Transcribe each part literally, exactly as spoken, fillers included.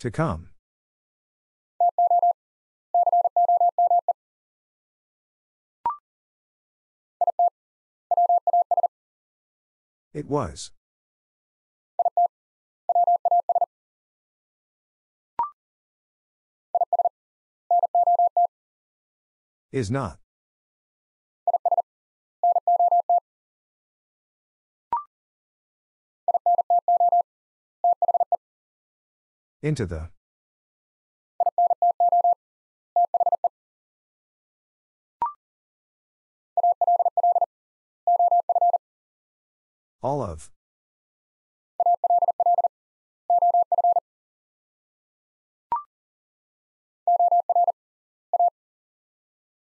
To come. It was. Is not. Into the. All of.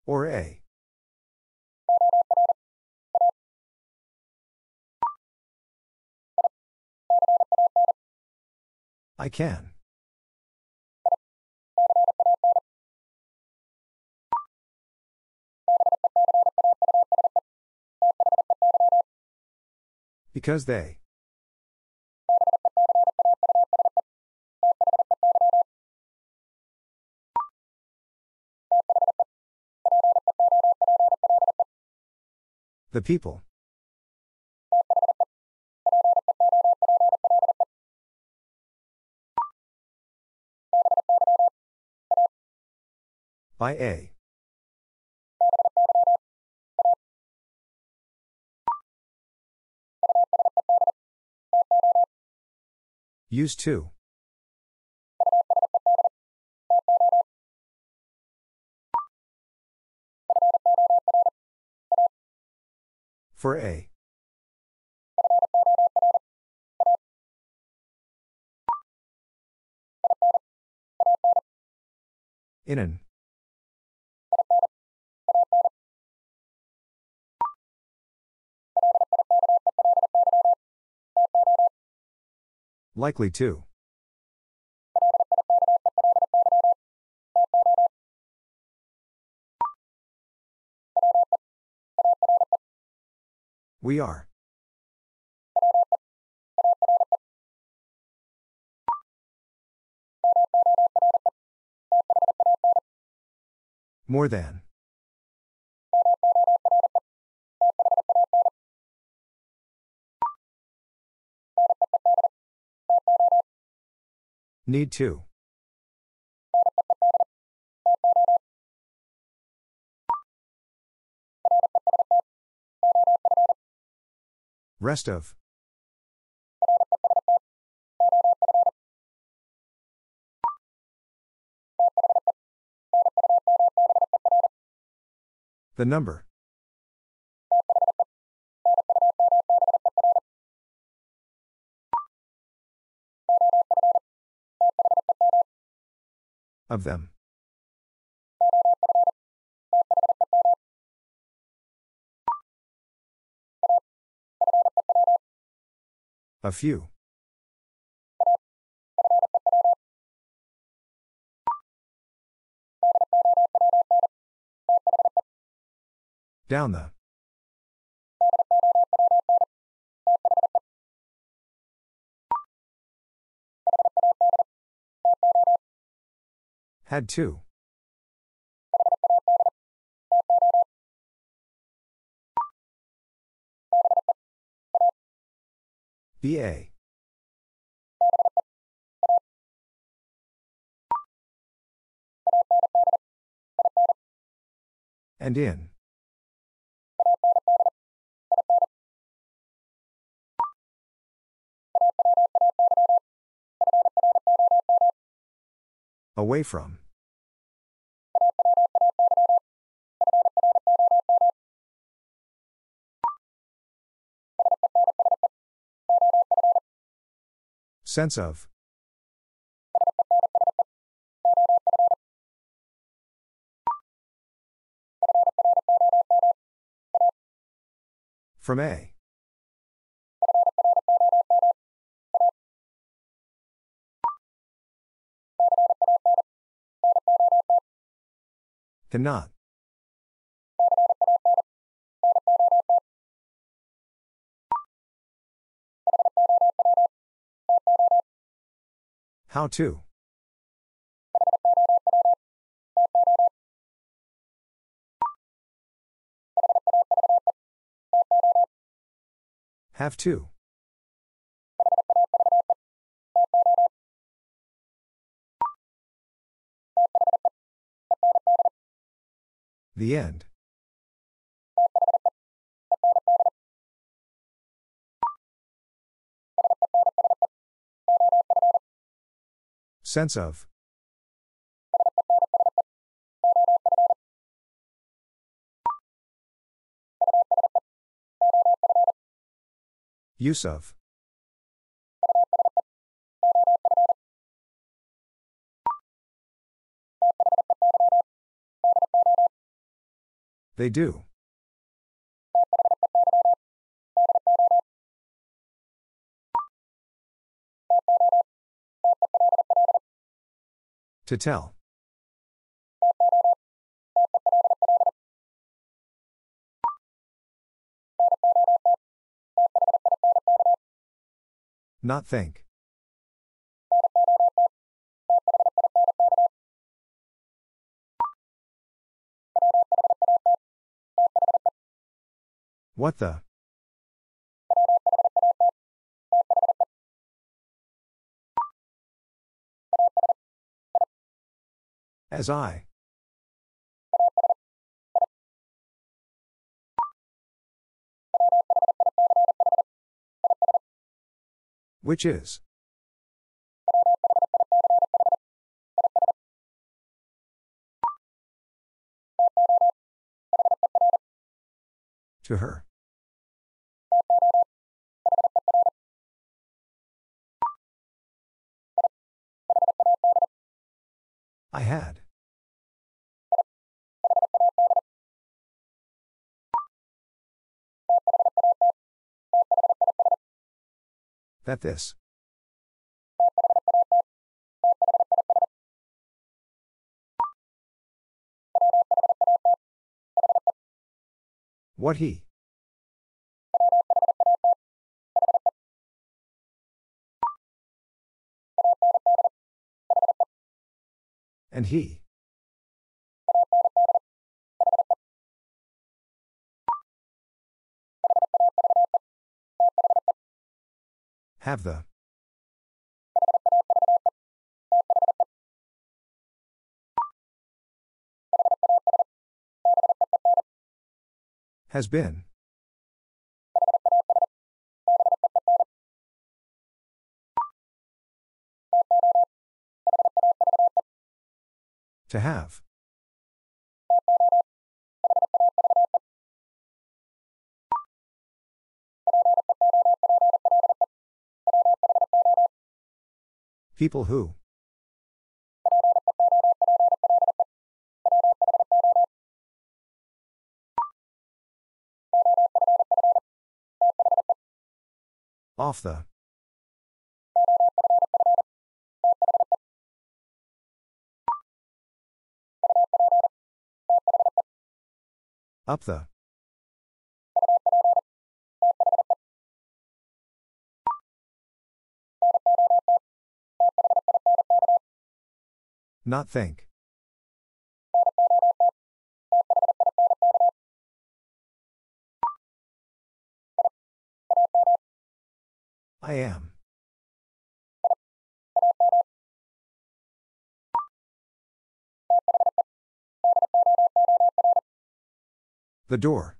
Or a. I can. Because they. The people. By a. Used to. For a. In an. Likely to. We are. More than. Need to. Rest of. The number. Of them. A few. Down the. Had to. B A. And in. Away from. Sense of. From a. Cannot. How to. Have to. The end. Sense of. Use of. They do. To tell. Not think. What the? As I. Which is. To her. I had. That this. What he. And he. Have the. Has been. To have. People who. Off the. Up the. Not think. I am. The door.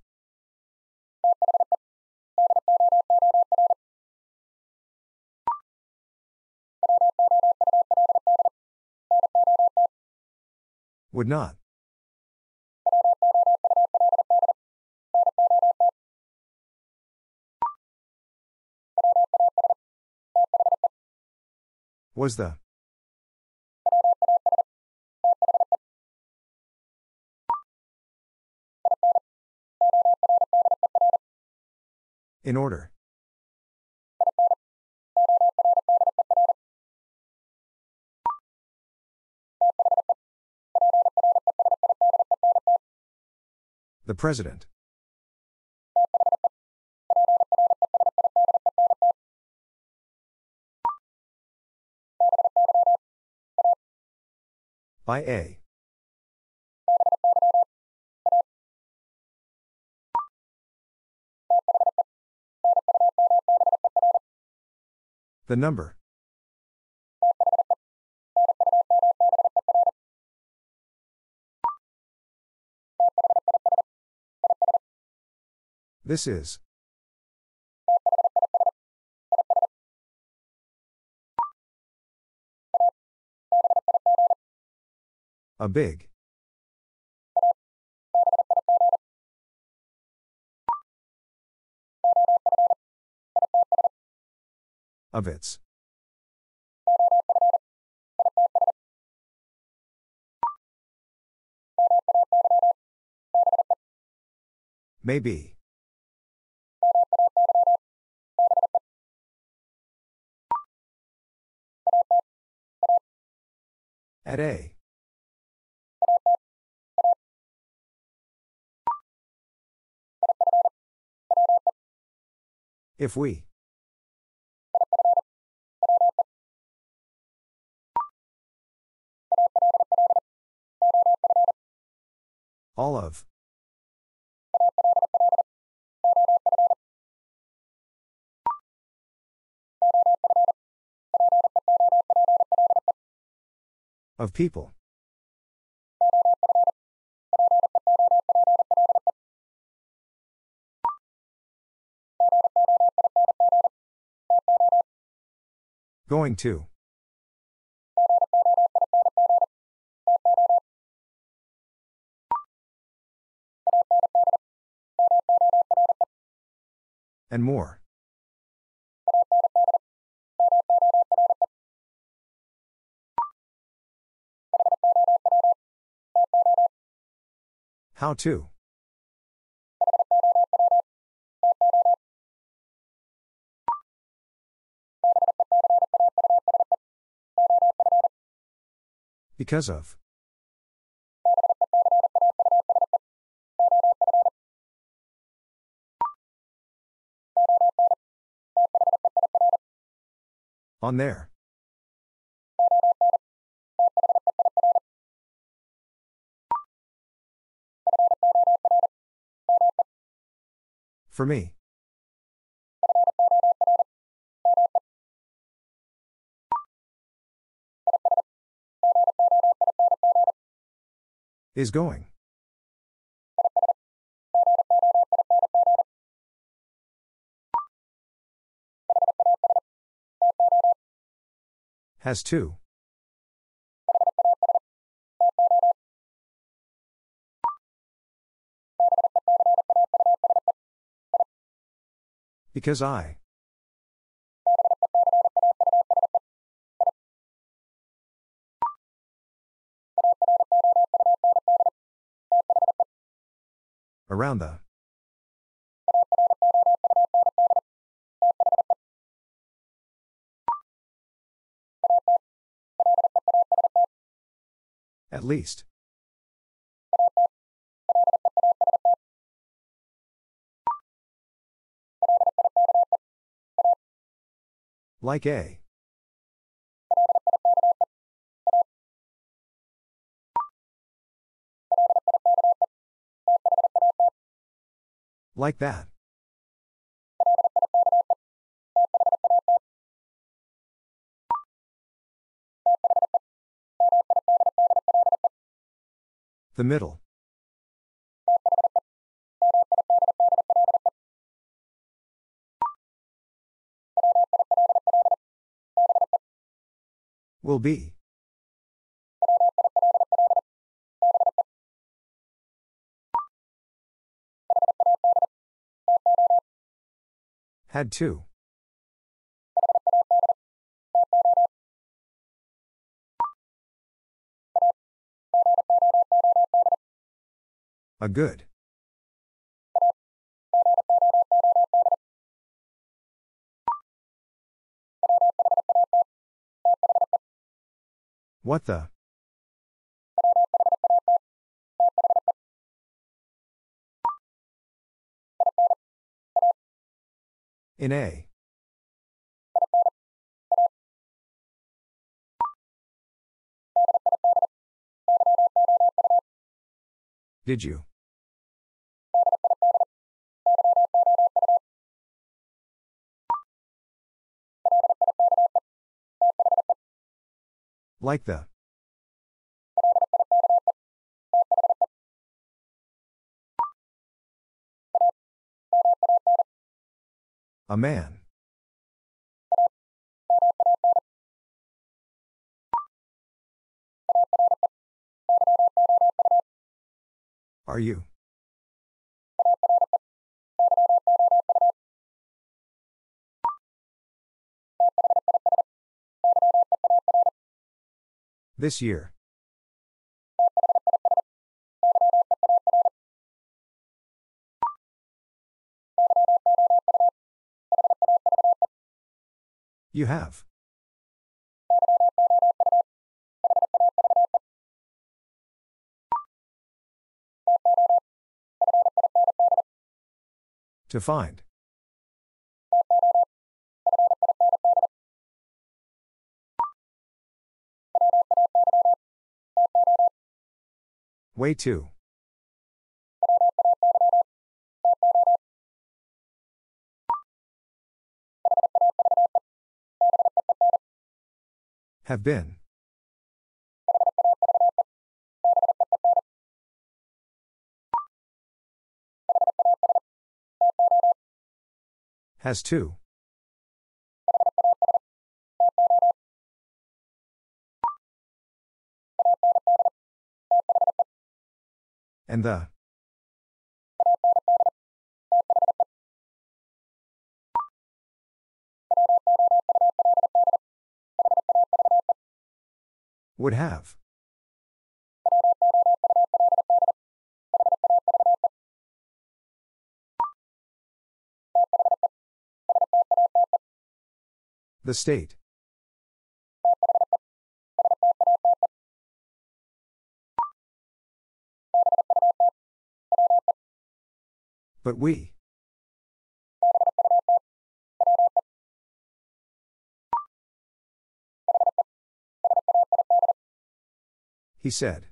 Would not. Was the. In order. The President. By A. The number. This is. A big. Of its. Maybe. At a. If we. All of. Of people. Going to. And more. How to. Because of. On there. For me. Is going. Has two. Because I. Around the. At least. Like a. Like that. The middle. Will be. Had to. A good. What the? In a. Did you? Like the. A man. Are you? This year. You have. To find. Way to. Have been. Has two. And the. Would have. The state. But we. He said.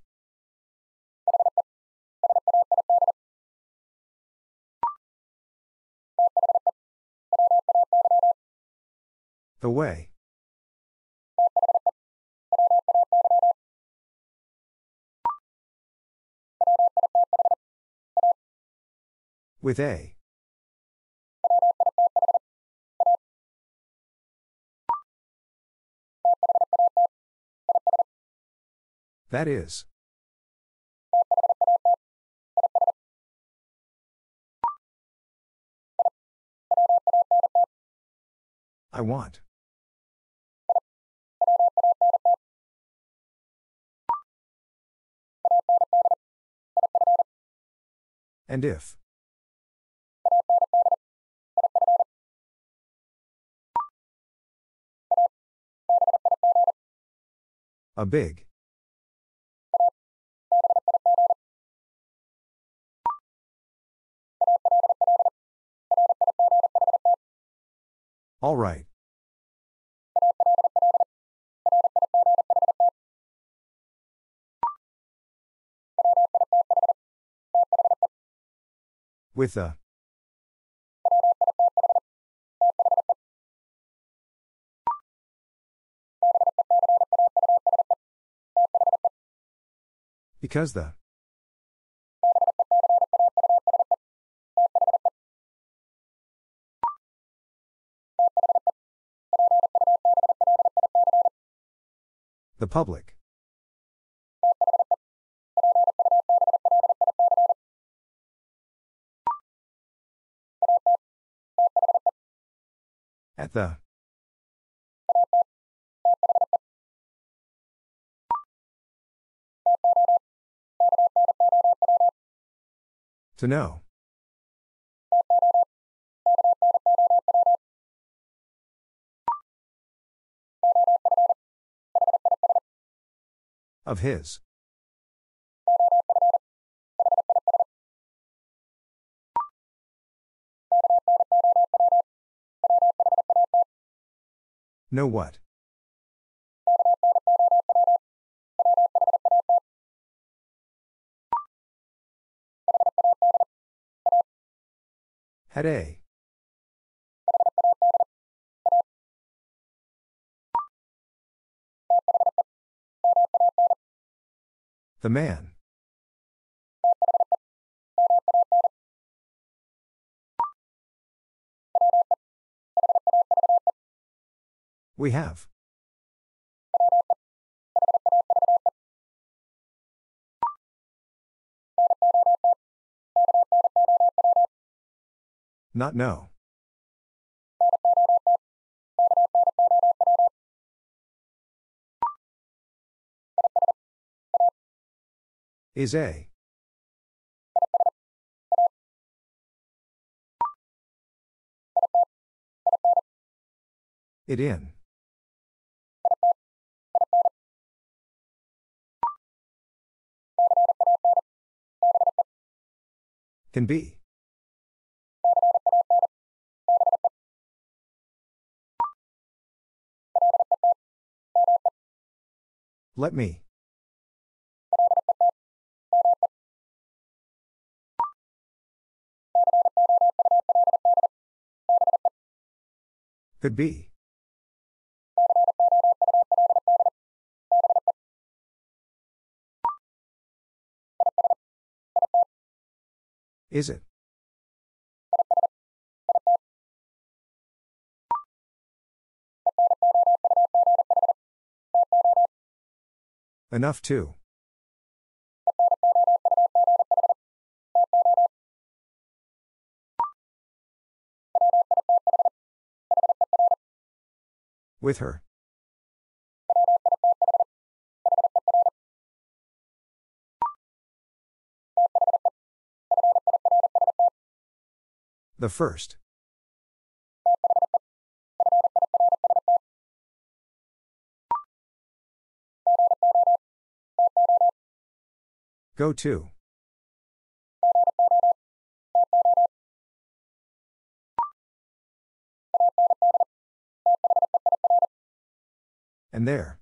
The way. With a. That is. I want. And if. A big. All right. With a. Because the. The public. At the. To know. Of his. Know what? Had a. The man. We have. Not know. Is a. It in. Can be. Let me. Could be. Is it? Enough to. With her. The first. Go to. And there.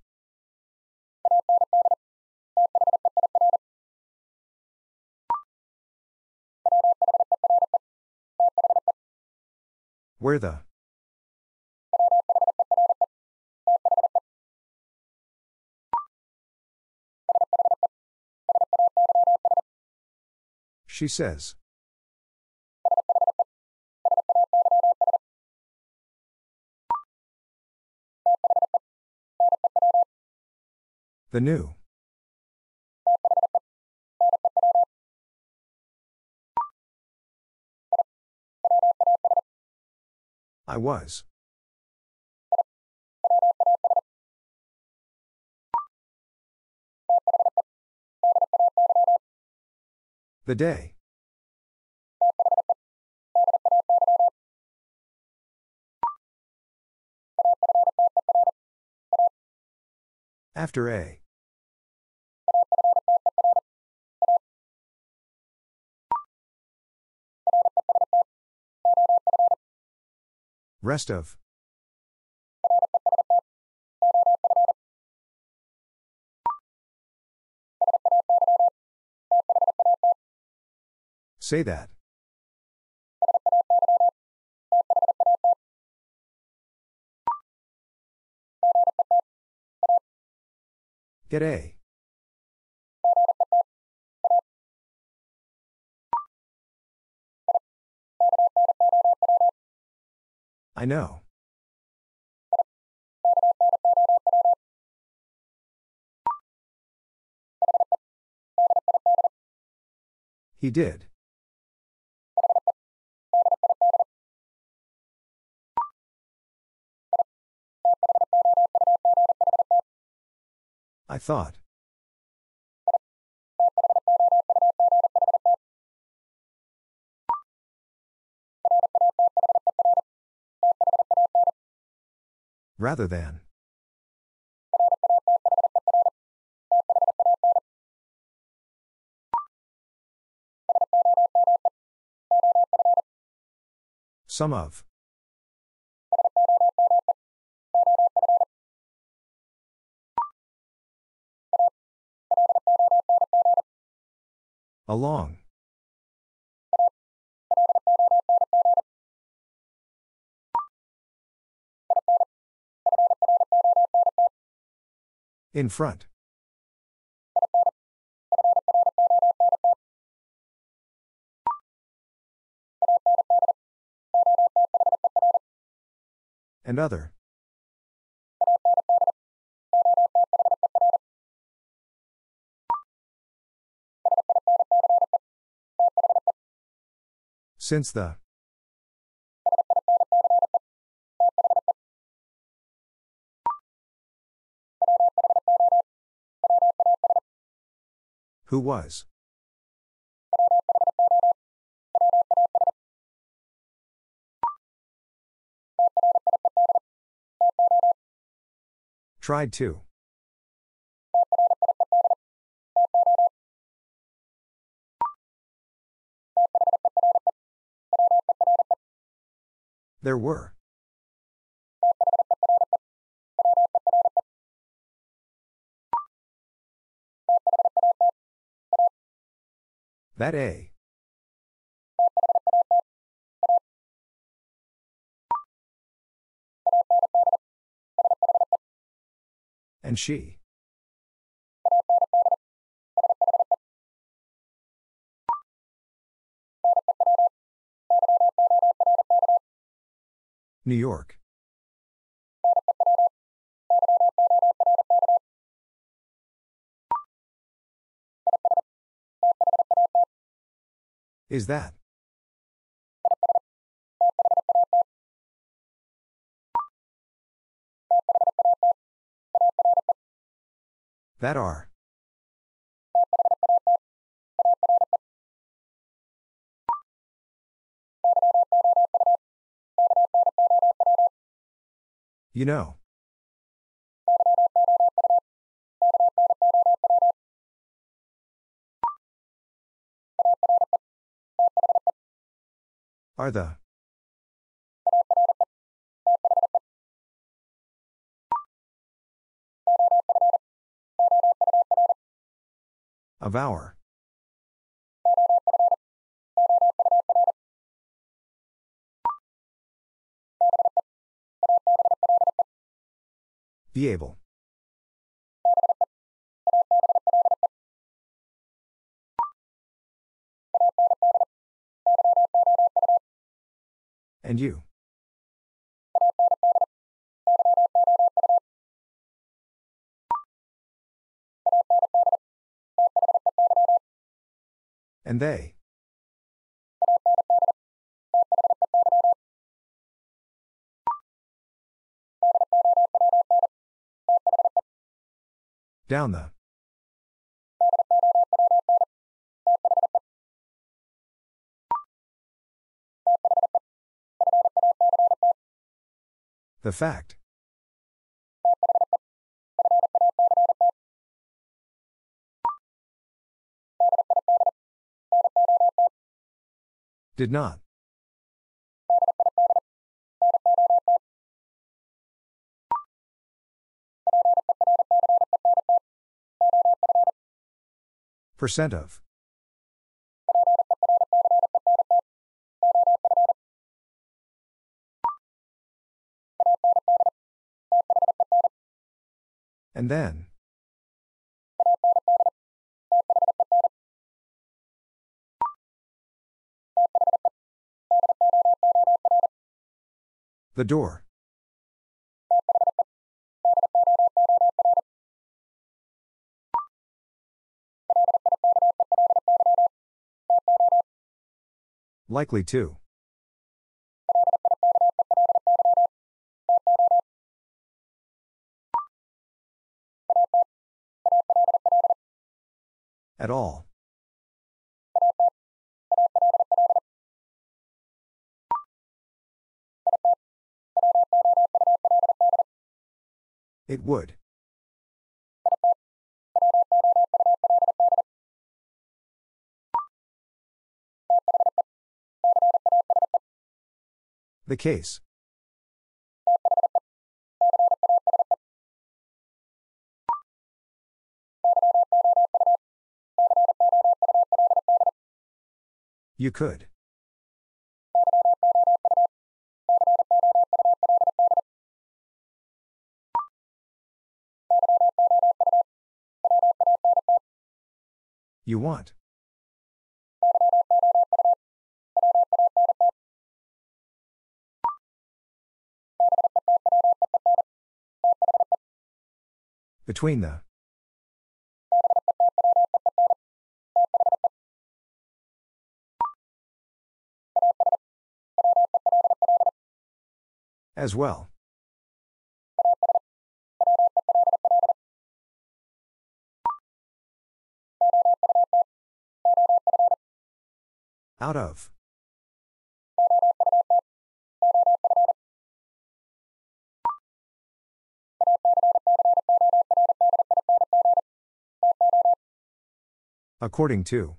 Where the. She says. The new. I was. The day. After a. Rest of. Say that. Get a. I know. He did. I thought. Rather than. Some of. Along. In front. and other. Since the. Who was. Tried to. There were. That a. And she. New York. Is that? That are. You know. Are the. Of our. Be able. And you. And they. Down the. The fact. Did not. Percent of. And then. The door. Likely to. At all. It would. The case. You could. You want. Between the. As well. Out of. According to.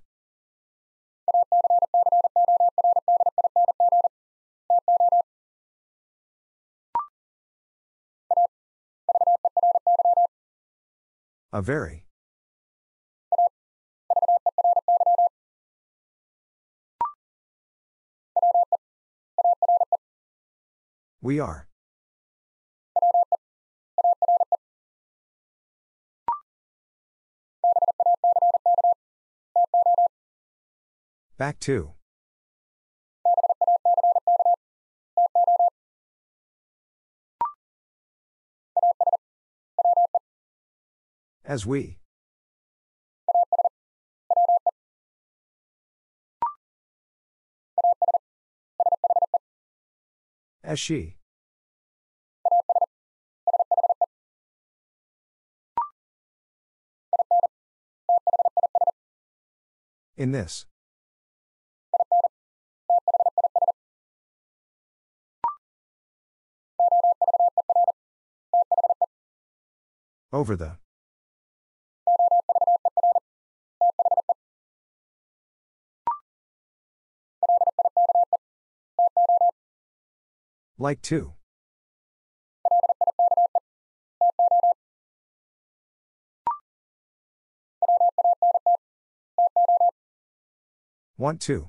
A very. We are. Back to. As we. As she. In this. Over the. Like to. Want to.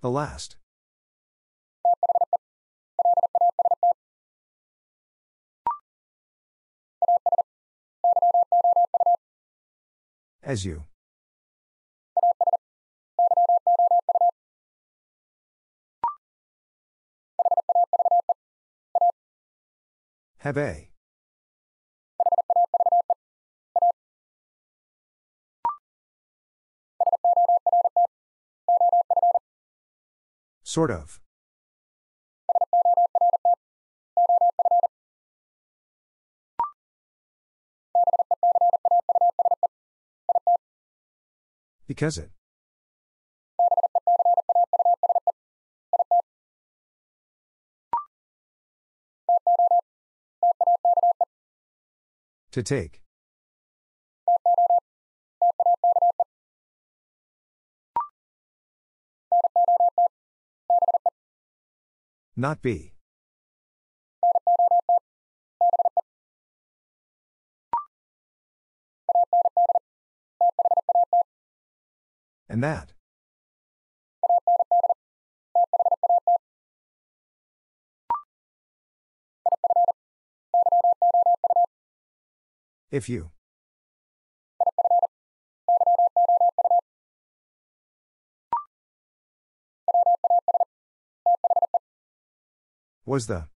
The last. As you. Have a. Sort of. Because it. To take. Not be. And that. If you. Was the.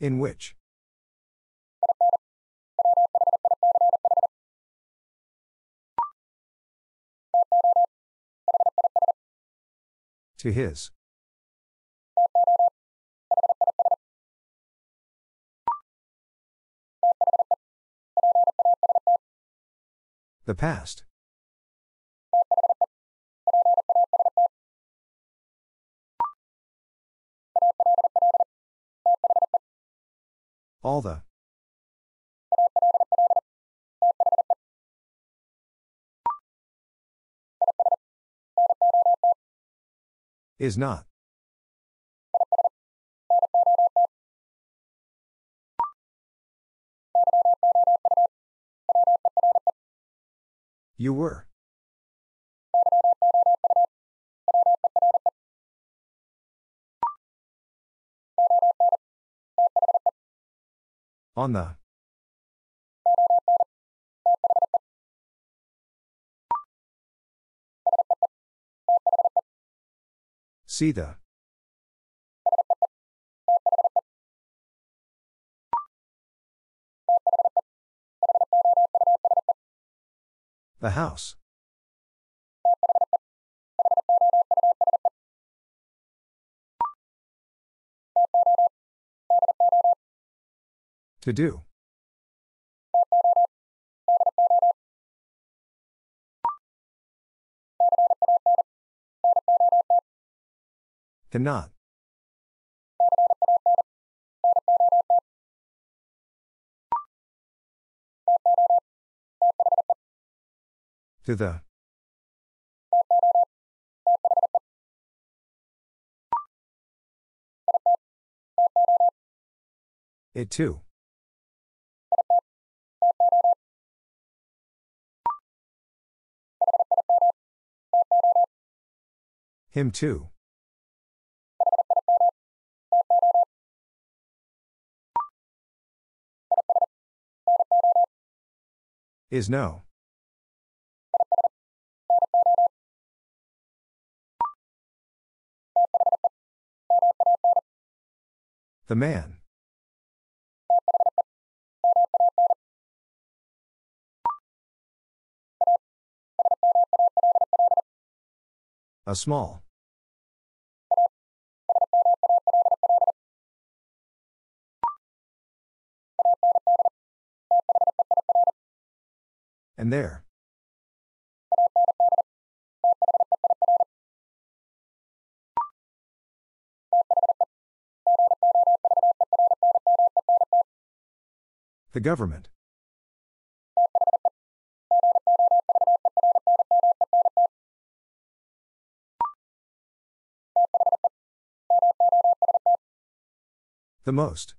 In which. To his. The past. All the. Is not. You were. On the. See the. The house. To do. Cannot. To the. It too. Him too. Is no. The man. A small. And there. The government. The most.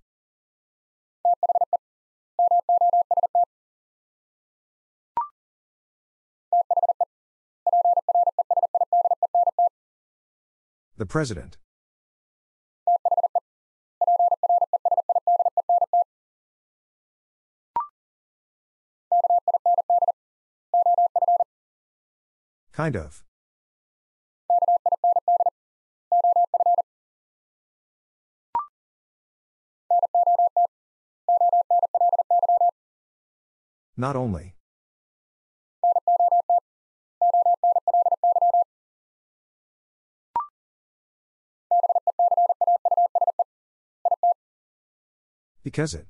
The president. Kind of. Not only. Because it.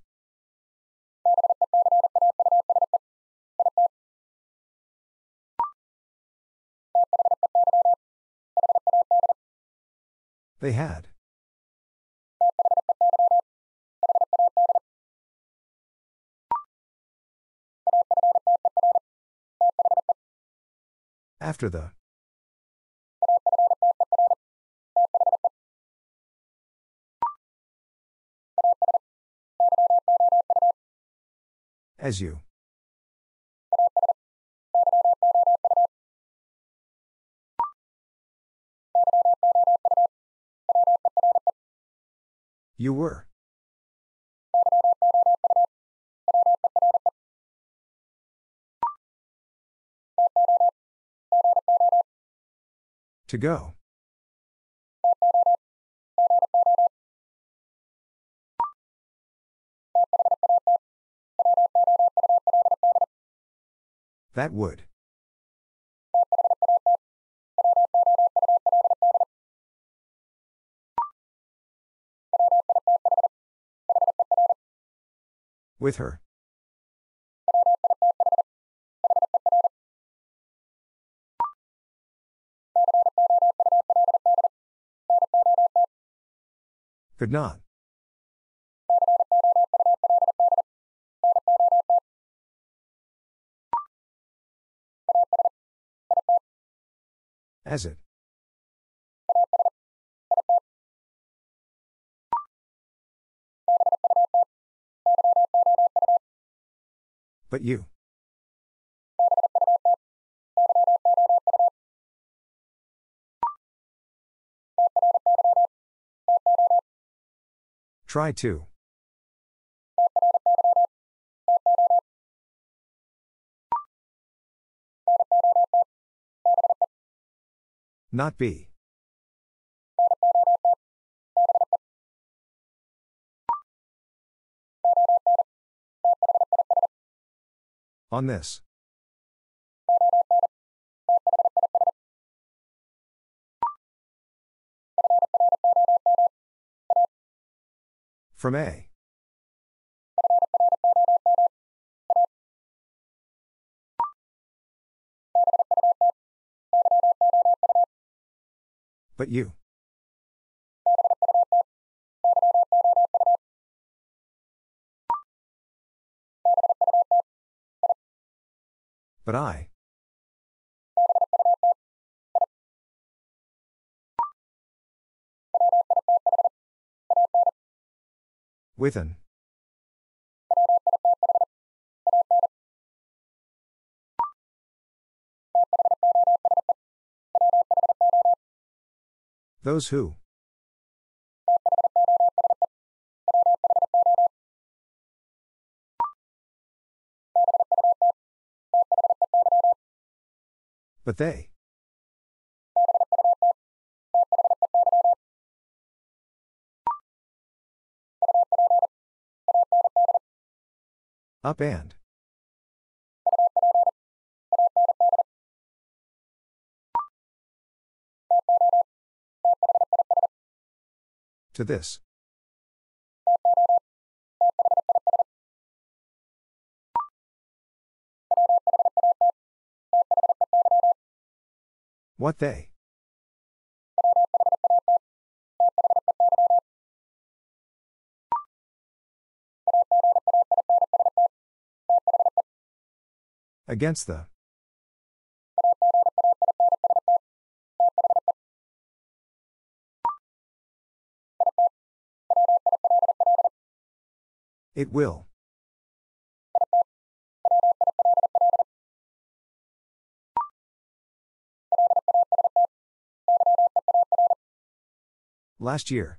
They had. After the. As you. You were. To go. That would. With her. Could not. As it. But you. Try to. Not be. On this. From A. But you. But I. With an. Those who. But they. Up and. To this. What they. Against the. It will. Last year.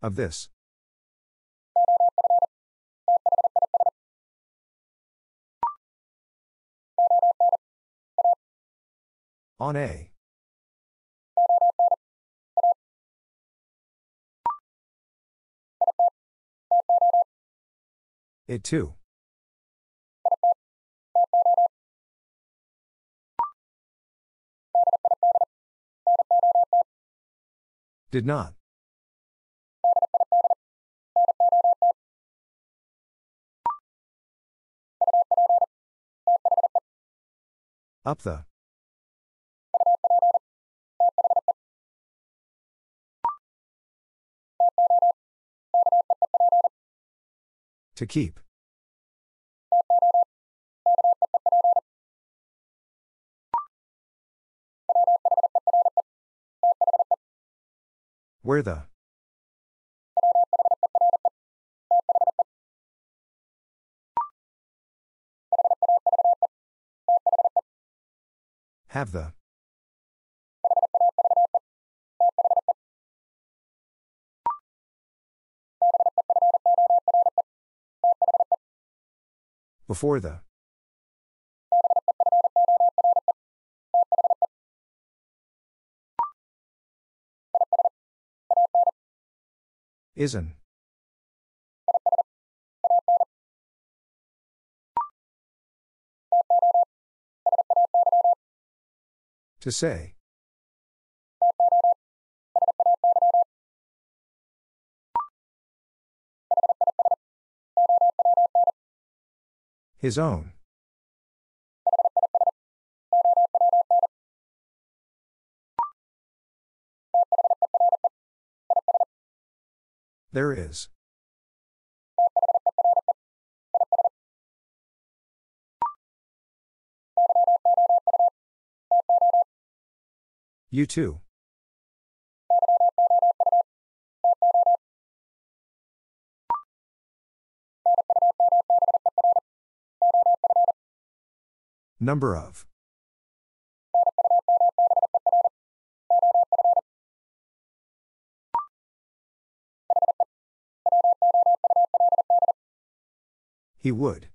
Of this. On A. It too. Did not. Up the. To keep. Where the. Have the. Before the. Isn't. To say. His own. There is. You too. Number of. He would.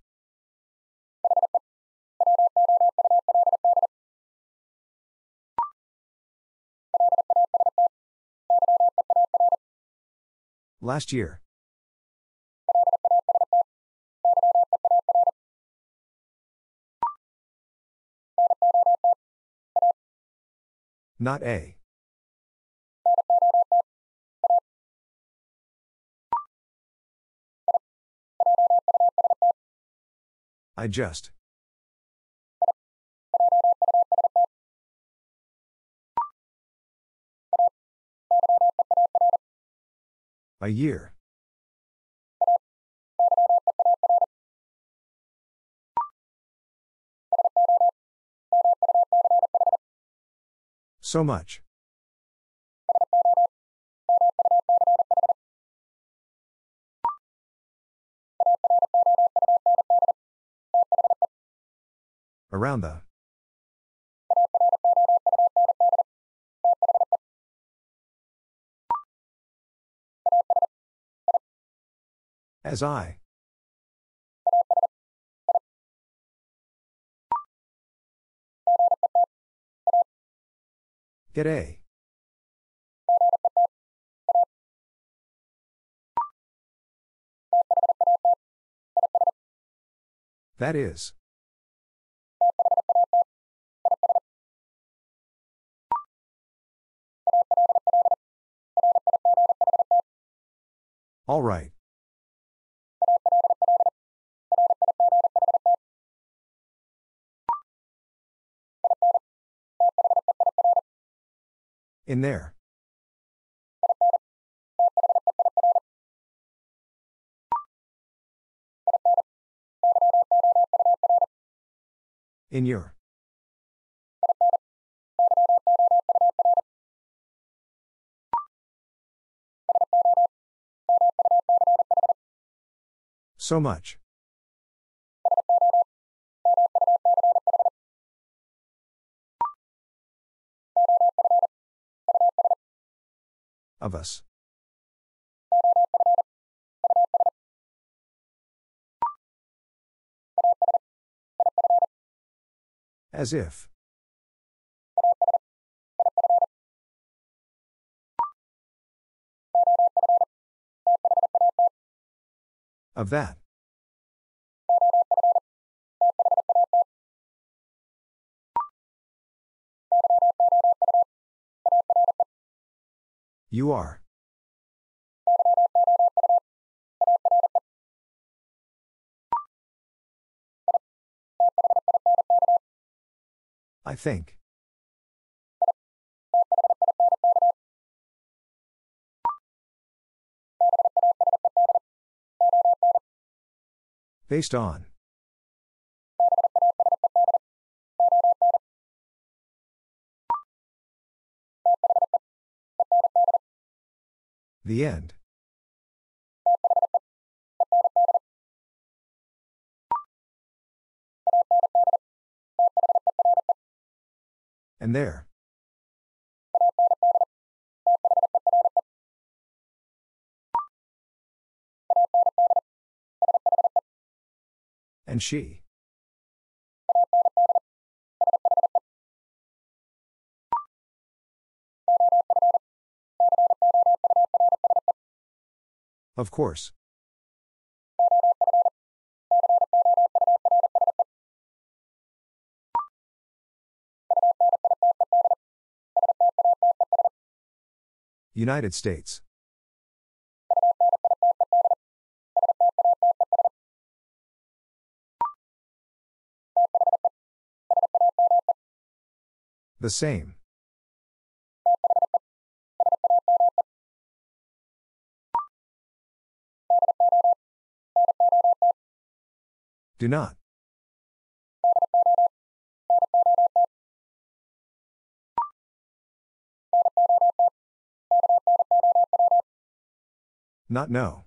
Last year. Not a. I just. A year. So much. Around the. As I. Get a. That is. All right. In there. In your. So much. Of us. As if. Of that. You are. I think. Based on. The end. And there. And she. Of course. United States. The same. Do not. Not know.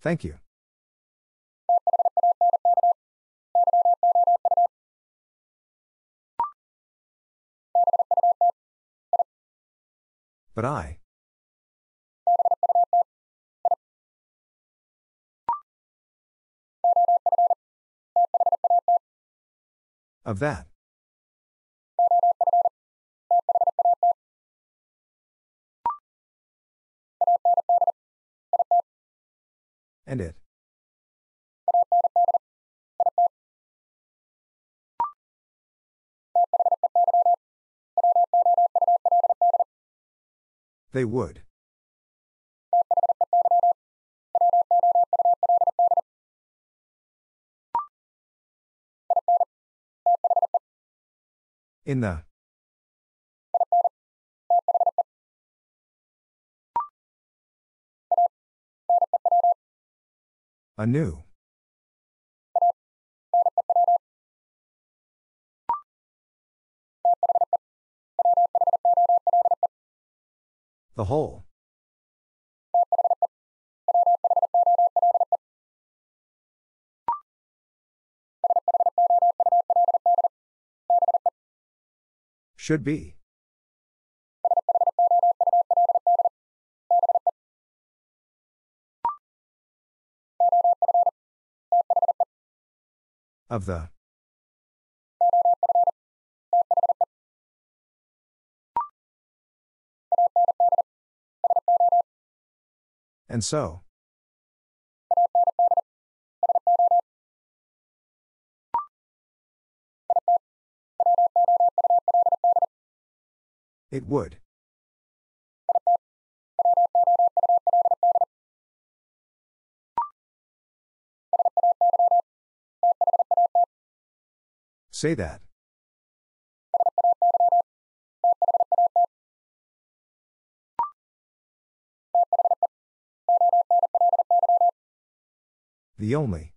Thank you. But I. Of that. And it. They would. In the. Anew. The whole. Should be. Of the. And so. It would. Say that. The only.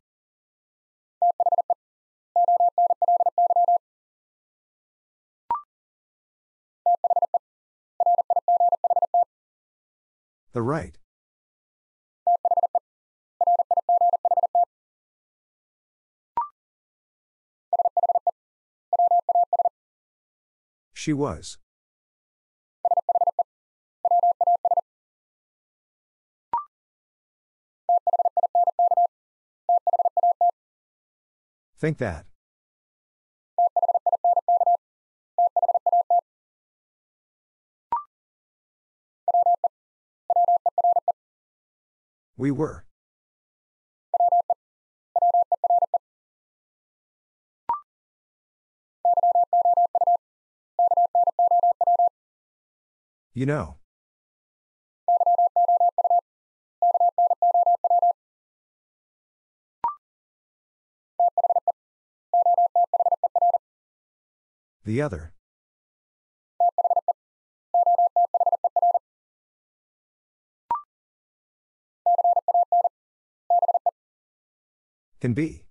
The right. She was. Think that. We were. You know. The other. Can be.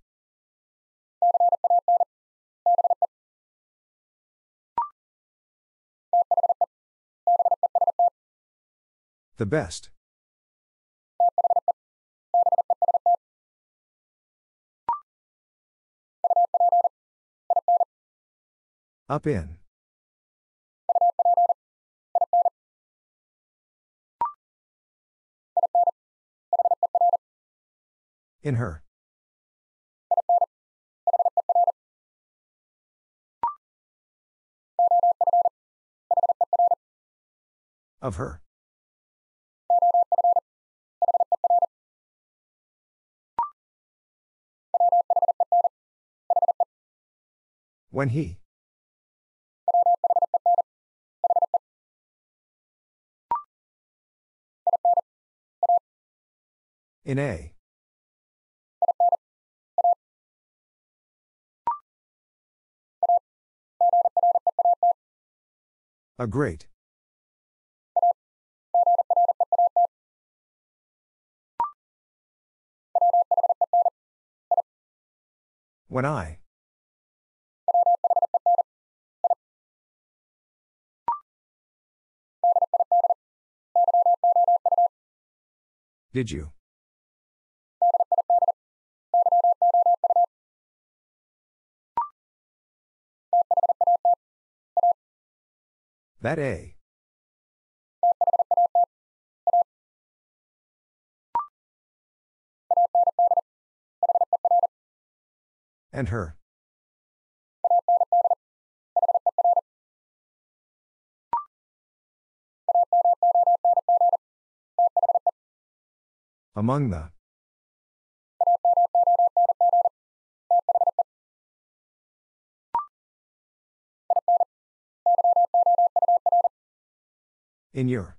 The best. Up in. In her. Of her. When he. In a. A great. When I. Did you? That a. And her. Among the. In your.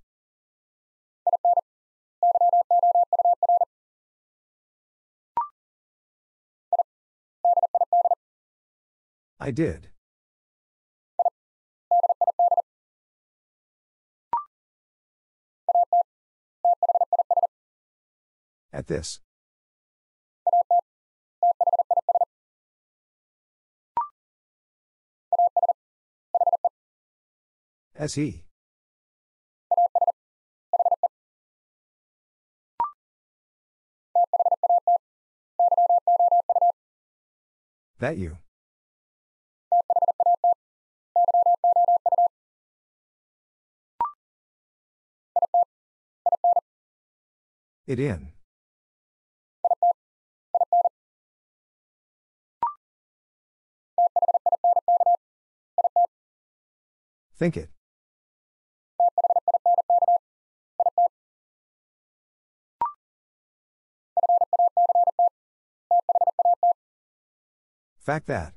I did. At this. As he. That you. It in. Think it. Fact that.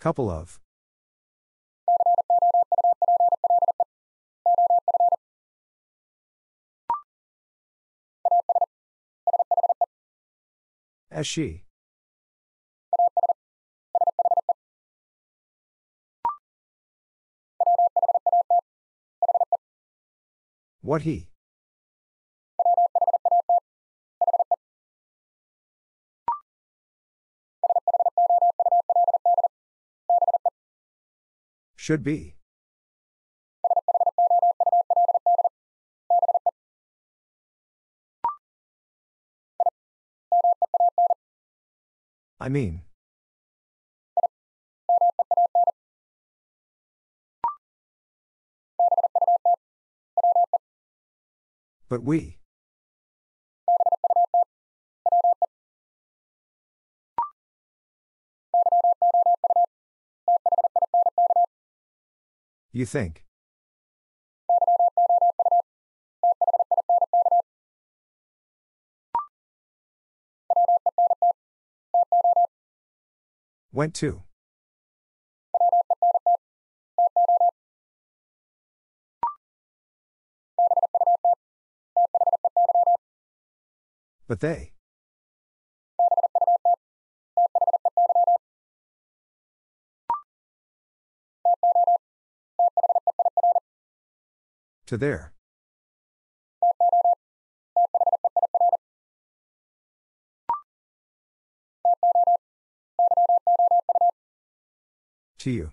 Couple of. As she. What he. Should be. I mean. But we. You think. Went to. But they. To there. To you.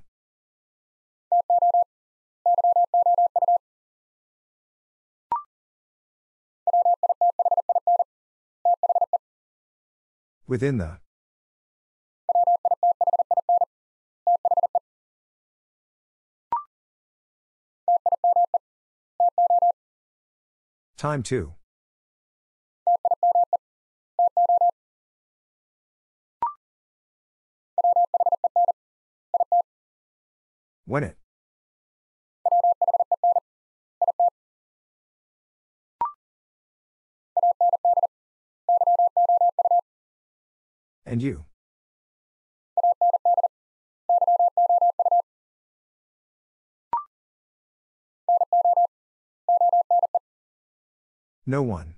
Within the. Time to. When it. And you. No one.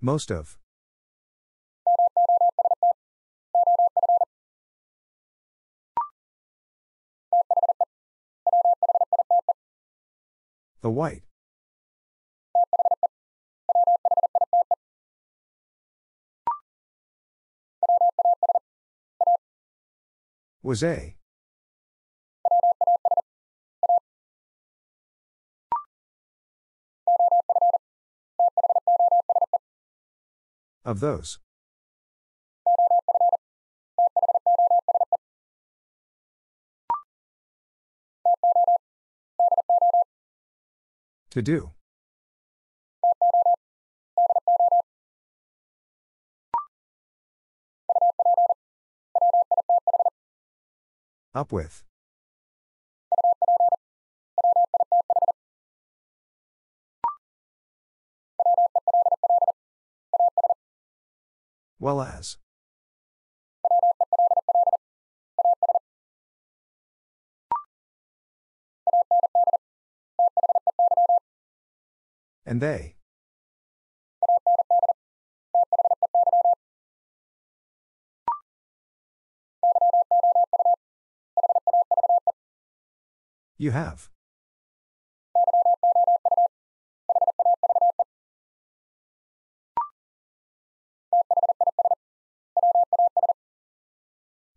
Most of. The white. Was a. Of those. To do. Up with. Well as. And they. You have.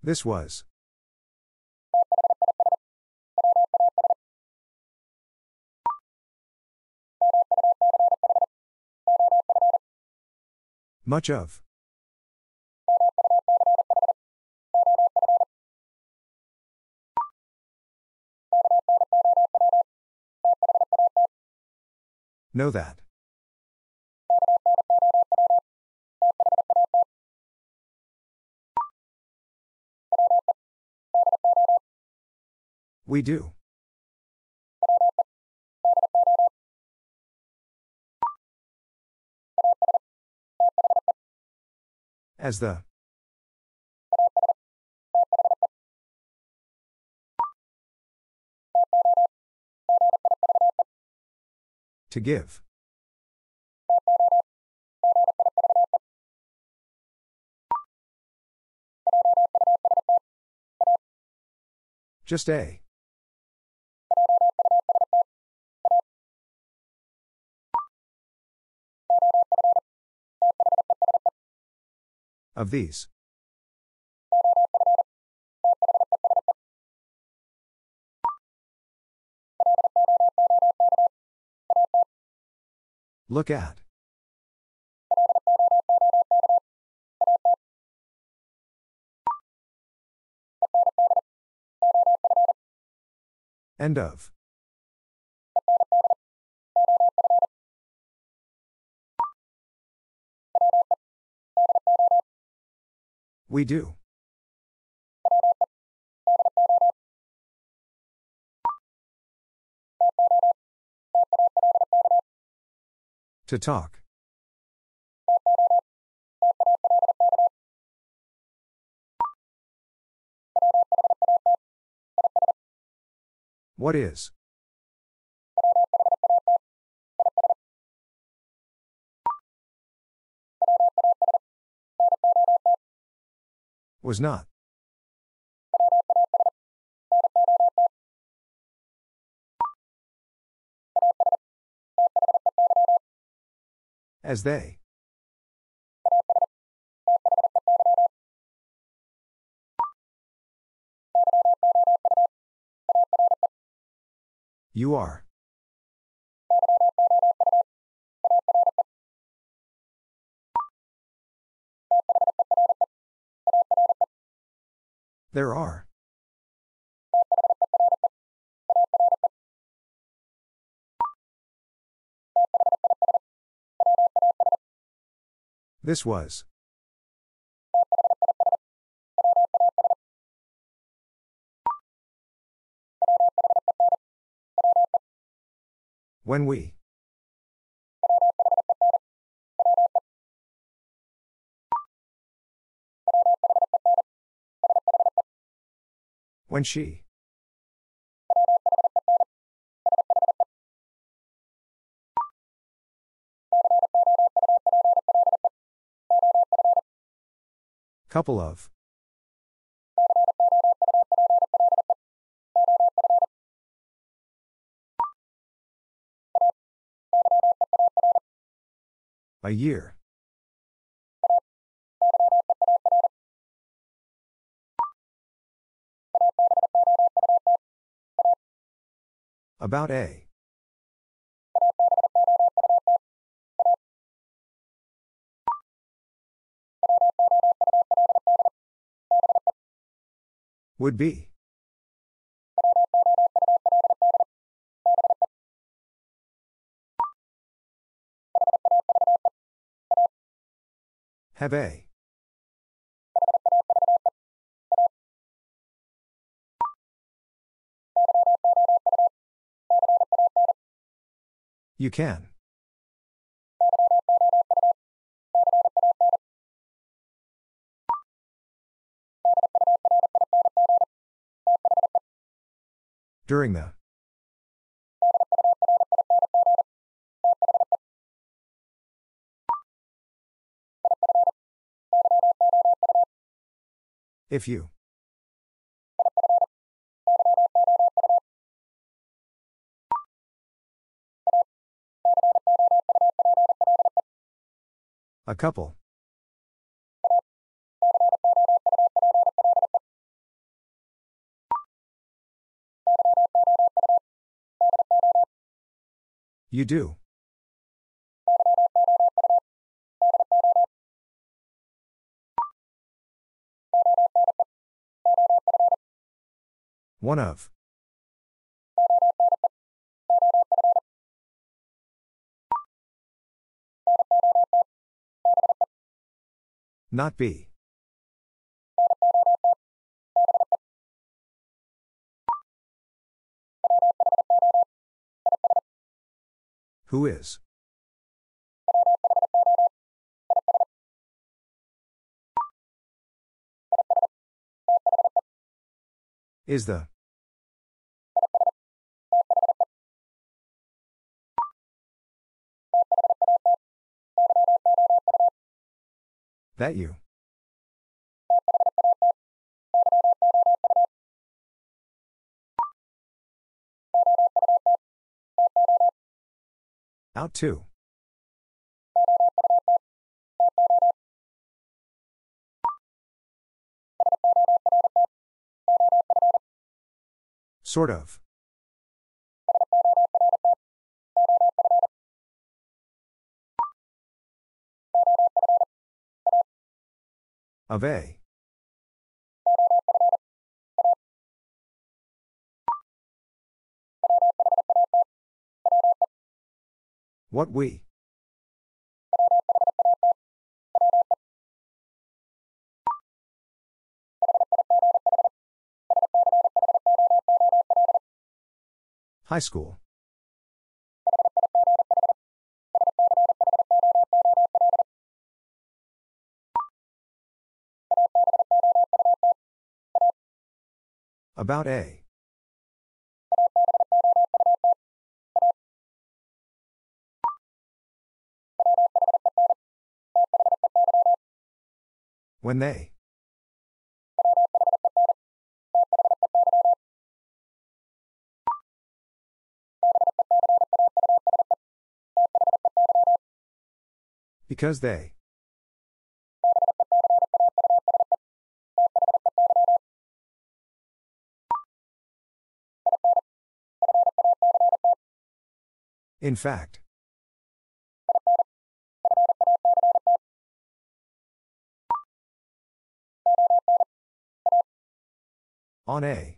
This was. Much of. Know that. We do. As the. To give. Just a. Of these. Look at. End of. We do. To talk. What is? Was not. As they. You are. There are. This was. When we. When she. Couple of. A year. About a. Would be. Have a. You can. During the. If you. A couple. You do. One of. Not be. Who is? Is the. That you. Out to. Sort of. Of a. What we. High school. About a. When they. Because they. In fact. On a.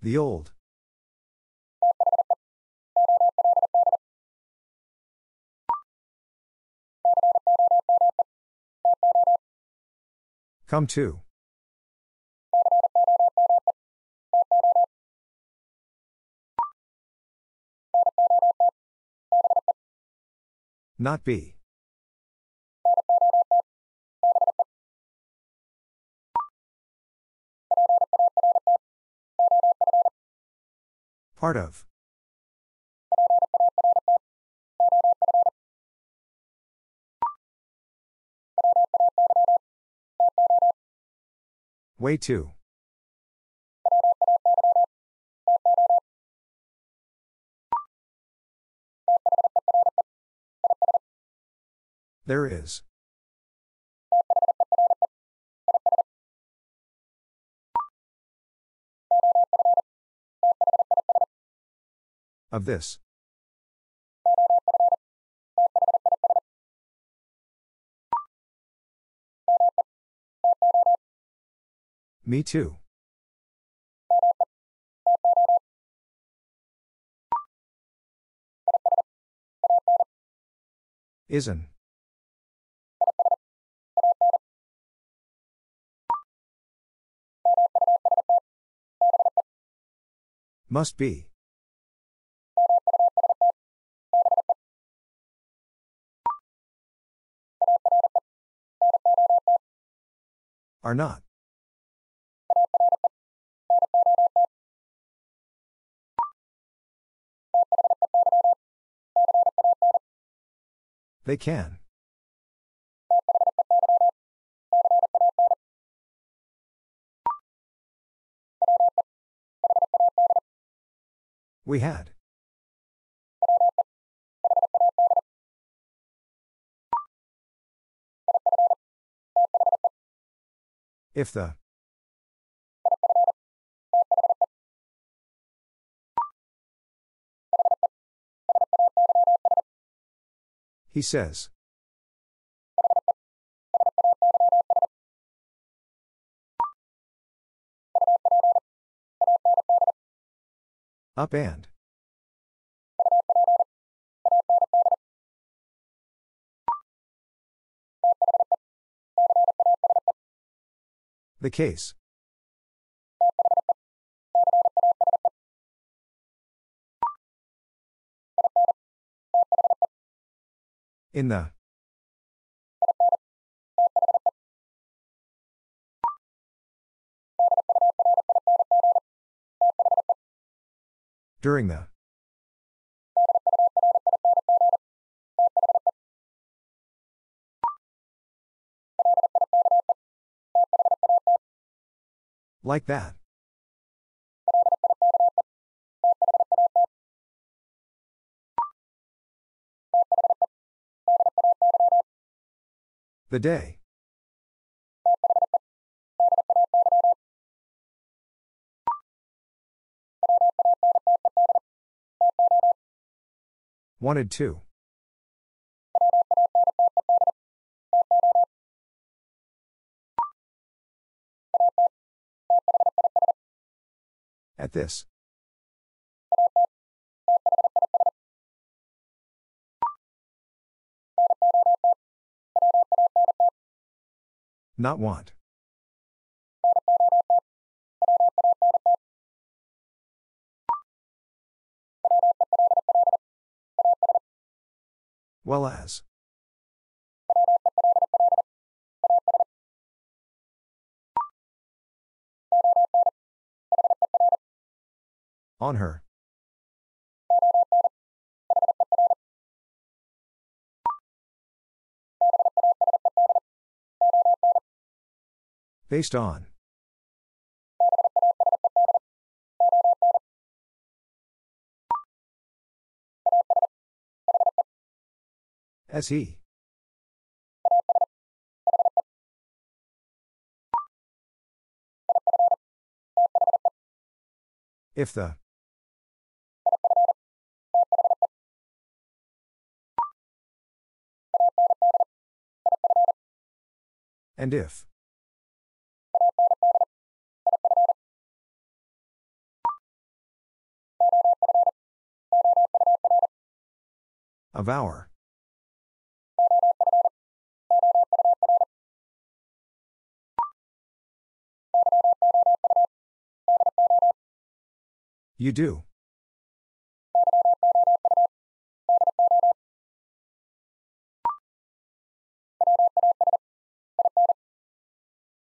The old. Come to. Not be. Part of. Way to. There is. Of this. Me too. Isn't. Must be. Are not. They can. We had. If the. He says. Up and. The case. In the. During the. Like that. The day. Wanted to. At this. Not want. Well as. On her. Based on. As he. If the. And if. Of our. You do.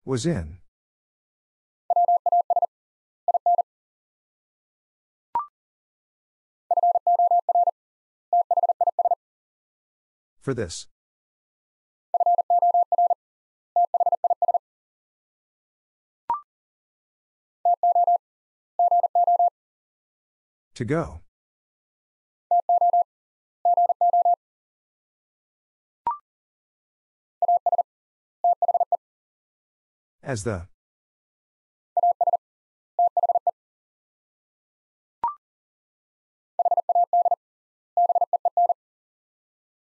Was in. For this. To go. As the.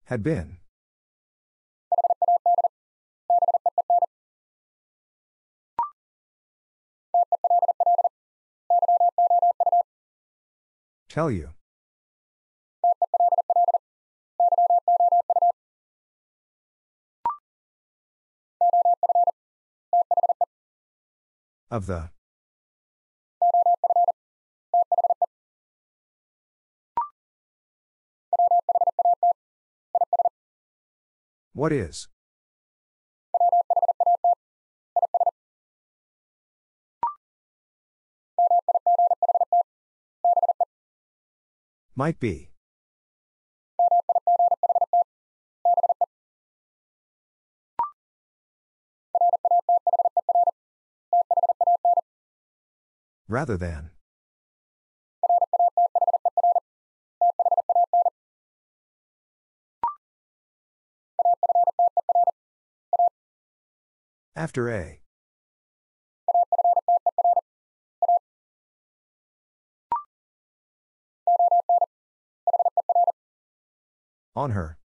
Had been. Tell you. Of the. What is? Might be. Rather than. After a. On her.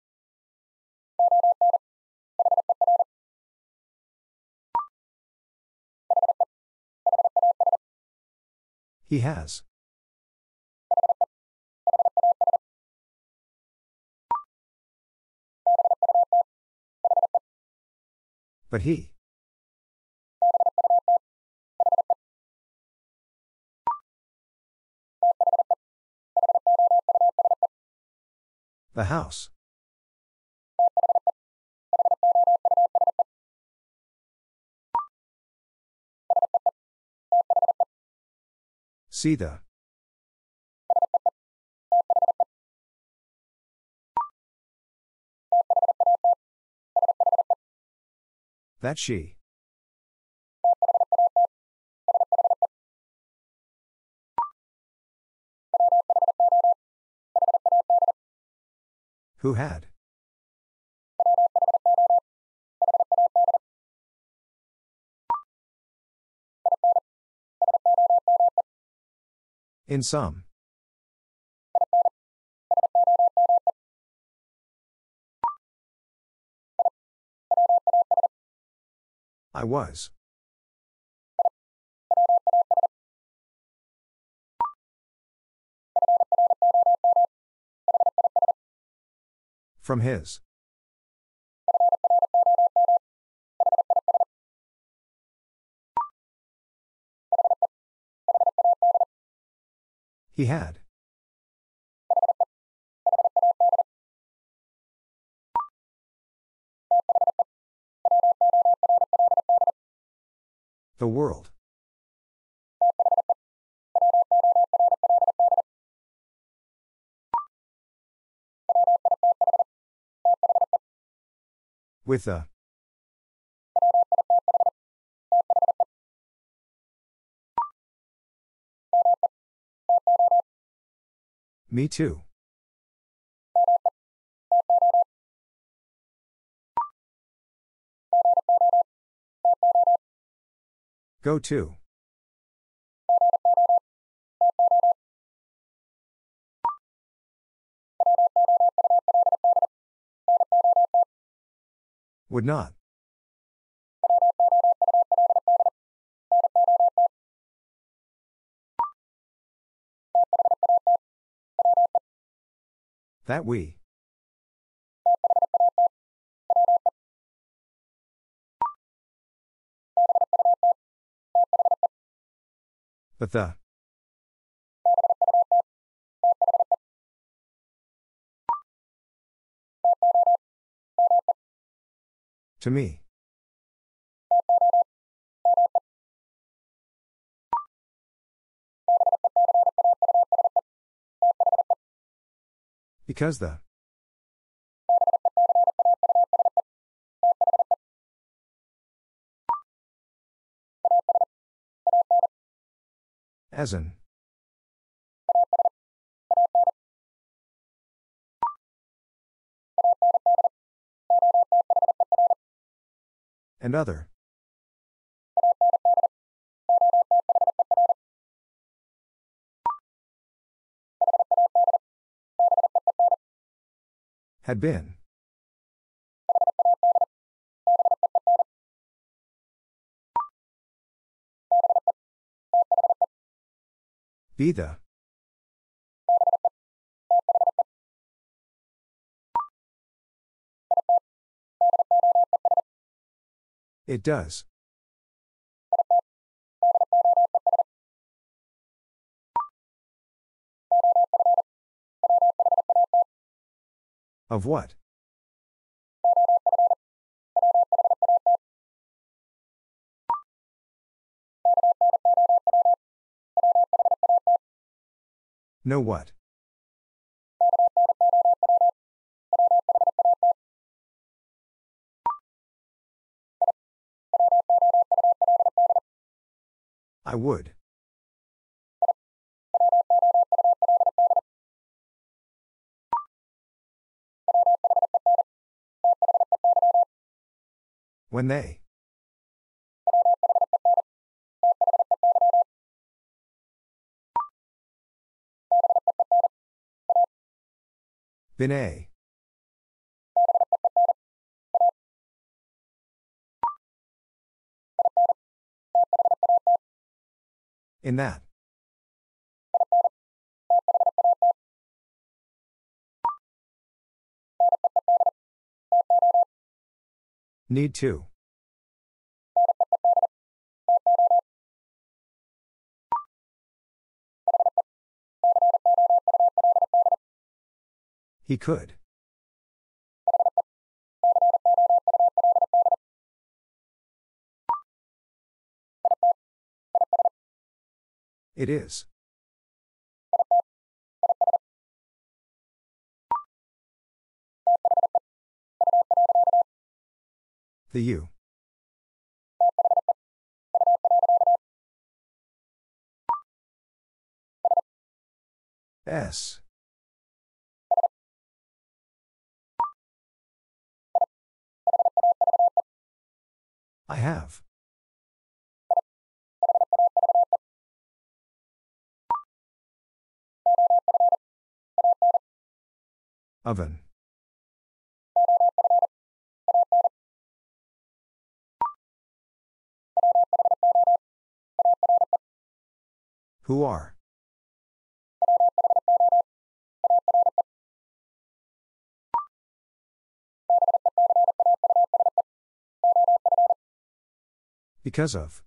He has. But he. The house. See the. That she. Who had? In some. I was. From his. He had. The world. With the. Me too. Go to. Would not. That we. But the. To me. Because the. As in. And other. Had been. Be the. It does. Of what? No what? I would. When they. Been a. In that. Need to. He could. It is. The you. S. I have. Oven. Who are? Because of.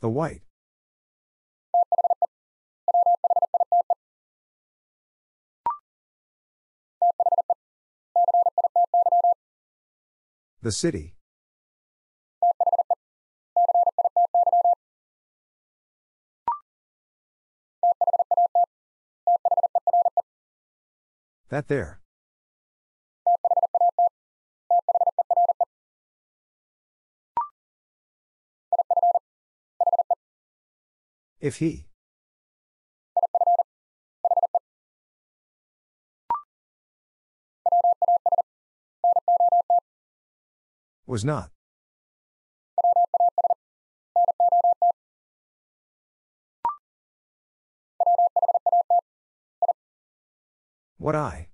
The white. The city. That there. If he. Was not. What I.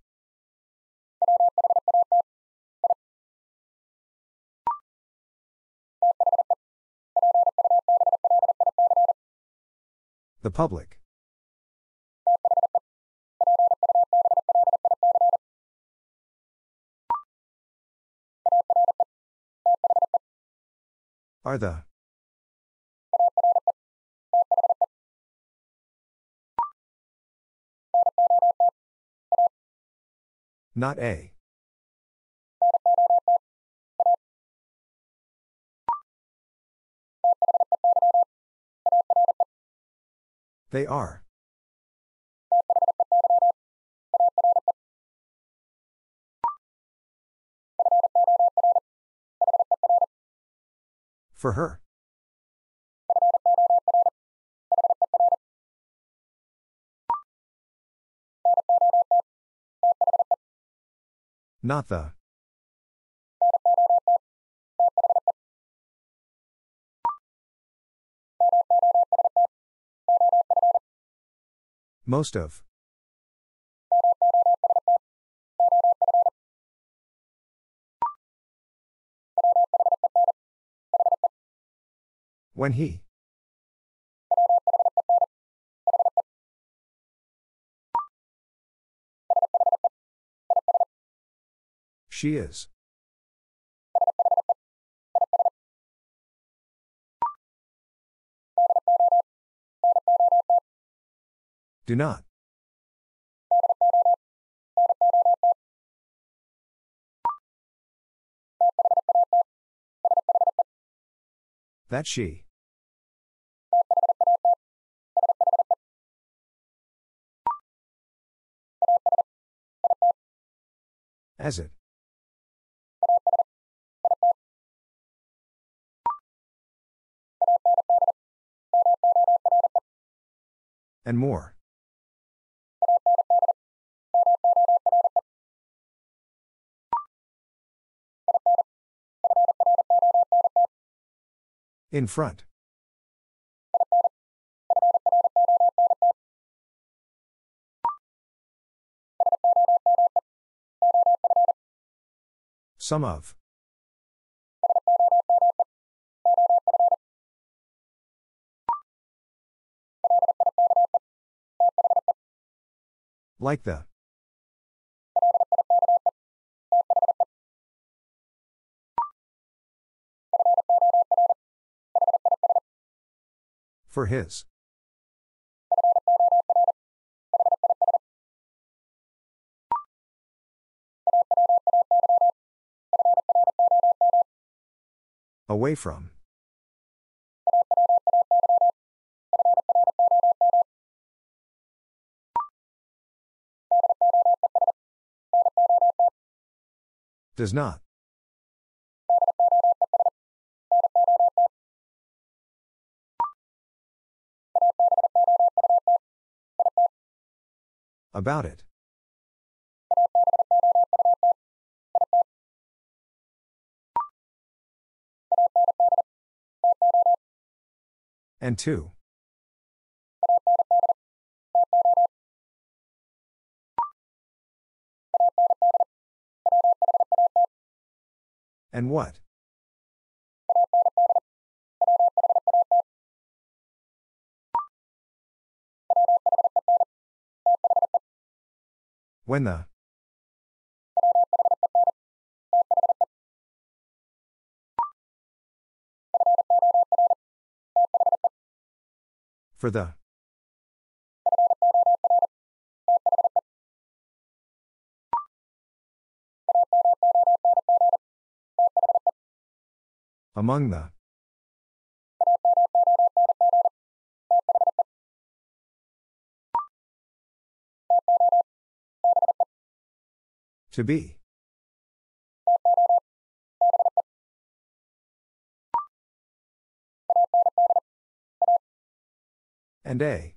The public. Are the. Not a. They are. For her. Not the. Most of. When he. She is. Do not. That she. As it. And more. In front. Some of. Like the. For his. Away from. Does not. About it. And two. And what? When the. For the. Among the. To be. And a.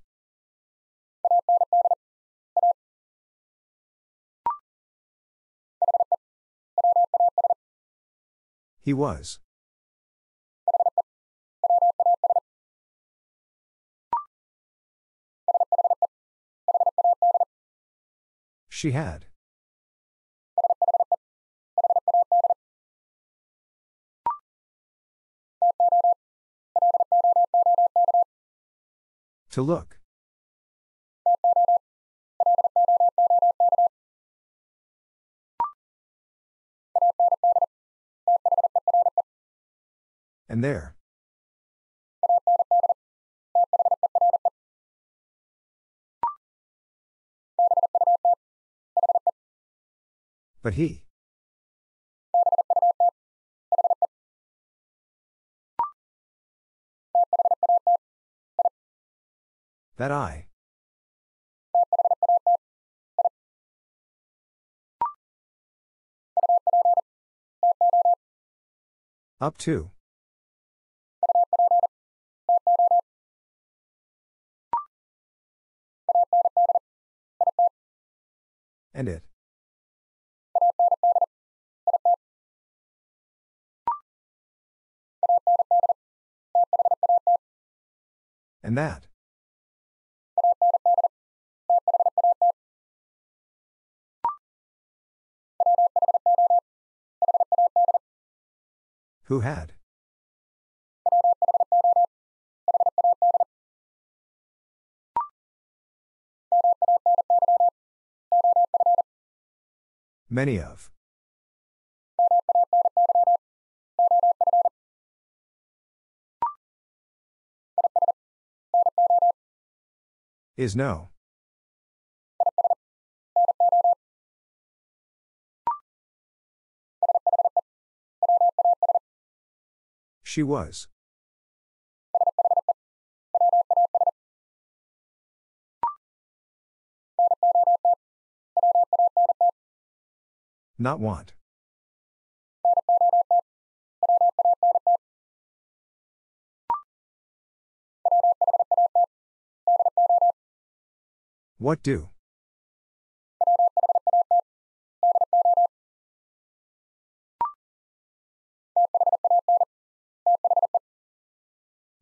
He was. She had. To look. And there. But he. That I. Up to. And it. And that. Who had? Many of. Is no. She was. Not want. What do?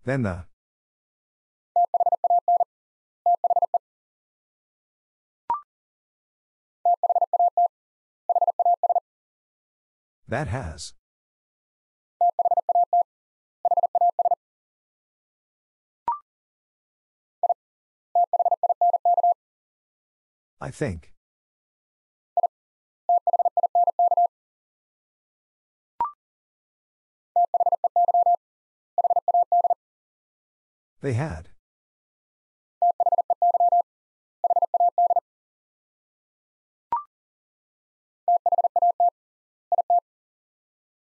Then the. That has. I think. They had.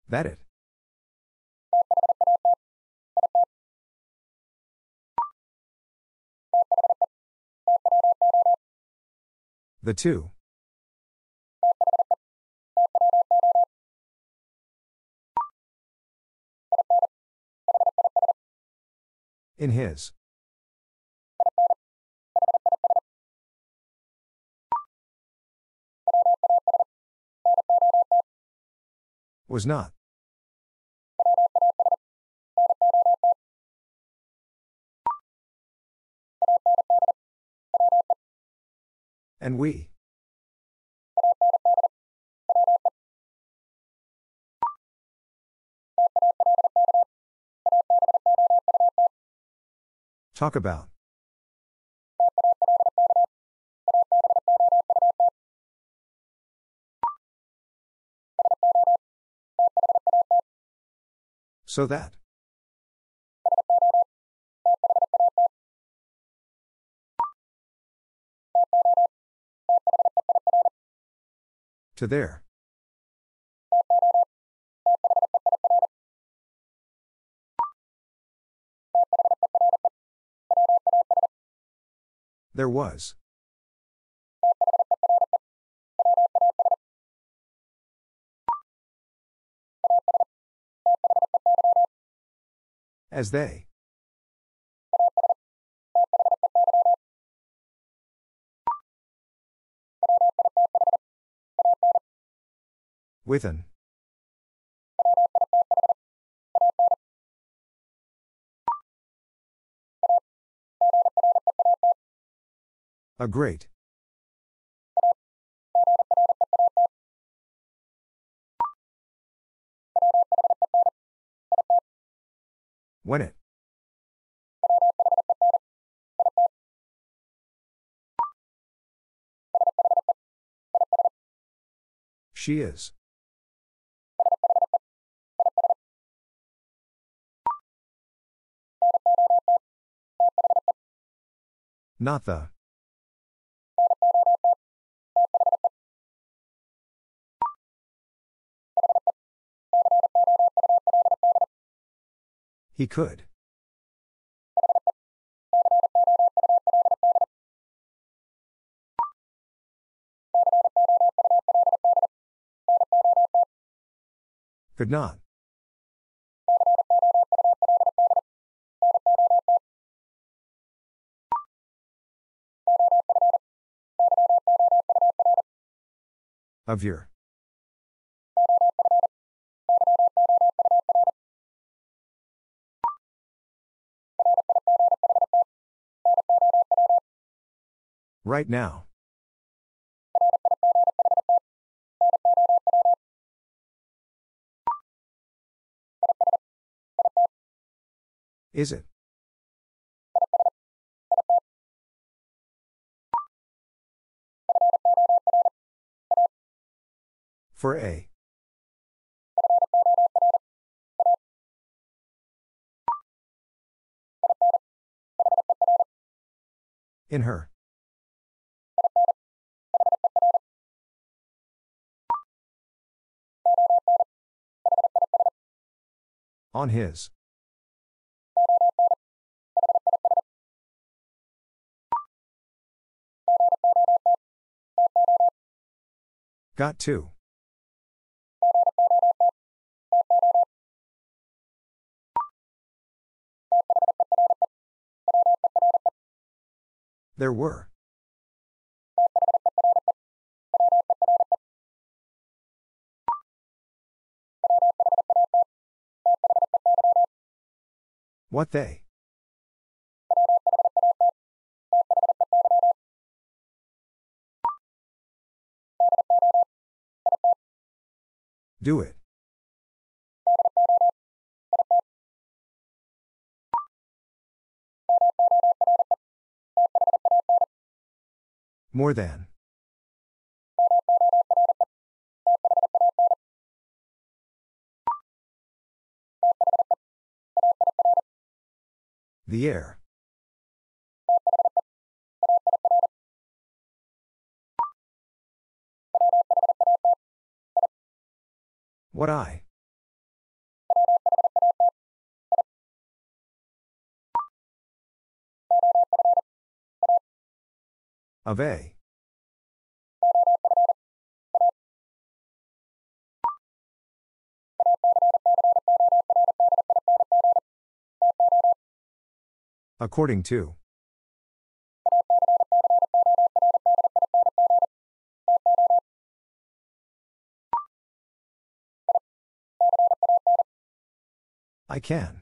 That it. The two. In his. Was not. And we. Talk about. So that. To there. There was. As they. With an. A great. When it. She is. Not the. He could. Could not. Of your. Right now. Is it? For a. In her. On his. Got to. There were. What they? Do it. More than. The air. What I? Of a. According to. I can.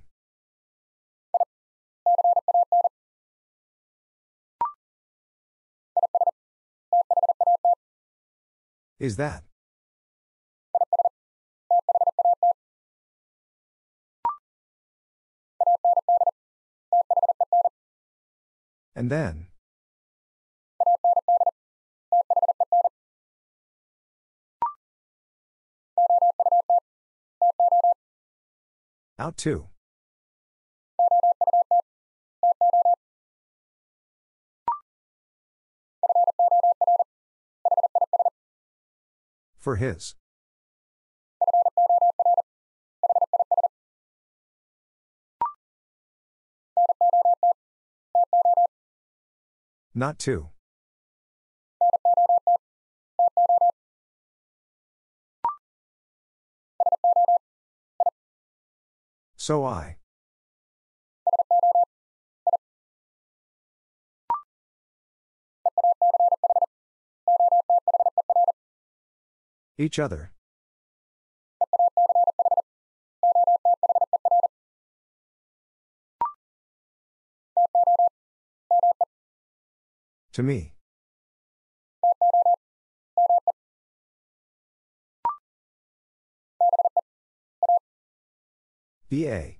Is that? And then. Out to. For his. Not to. So I. Each other. To me. B A.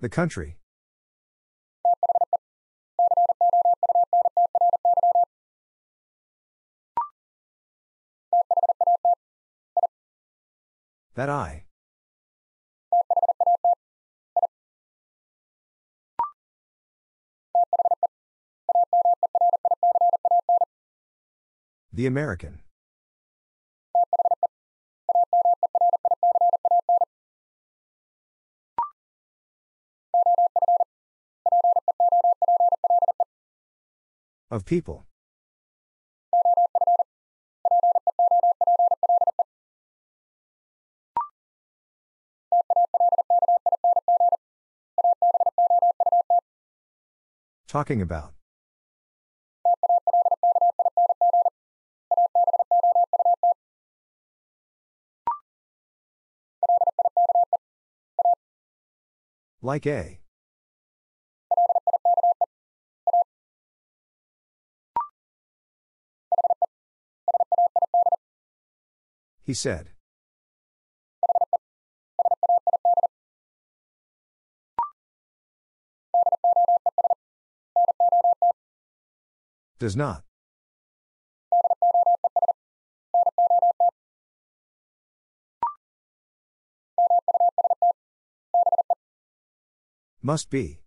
The country. That I. The American. Of people. Talking about. Like a. He said. Does not. Must be.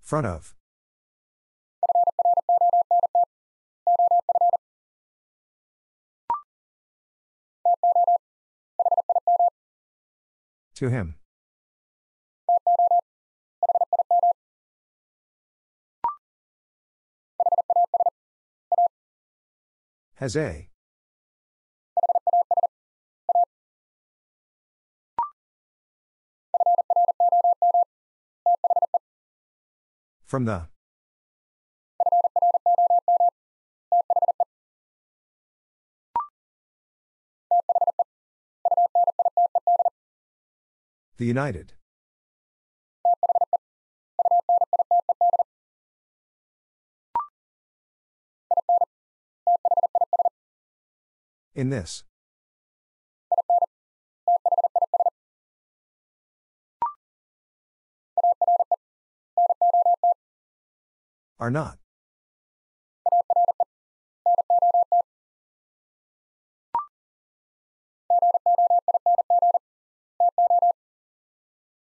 Front of. To him. Has a. From the. The United. In this. Are not.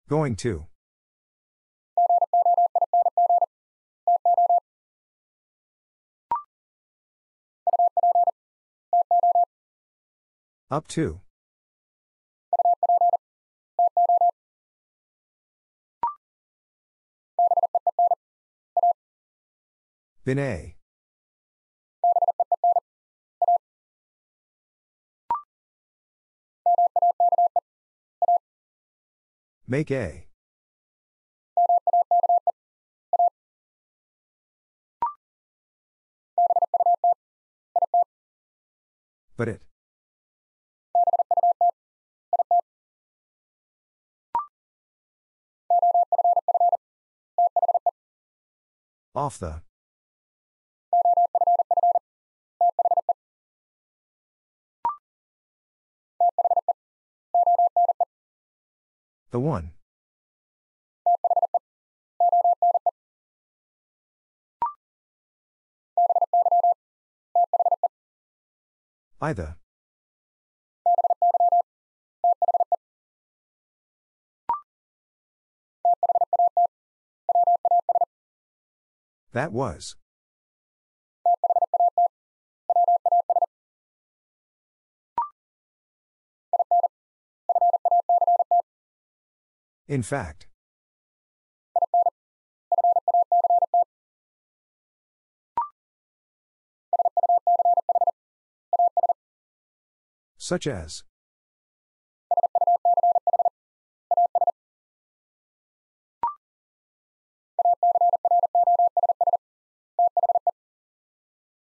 Going to. Up to. Been a. Make a. But it. Off the. The one. Either. That was. In fact. Such as.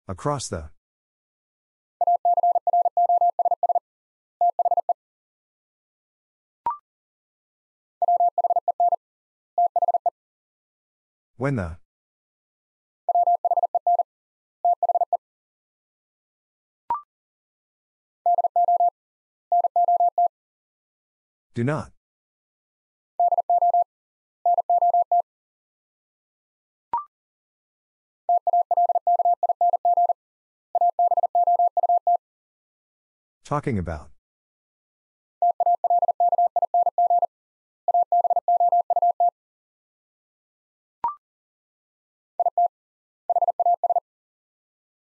Across the. When the. Do not. Talking about.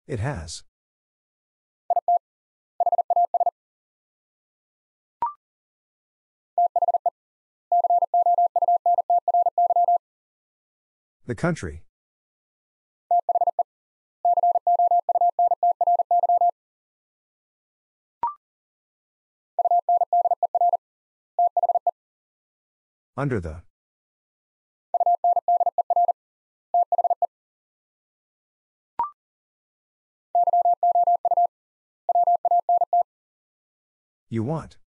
It has. The country. Under the. You want.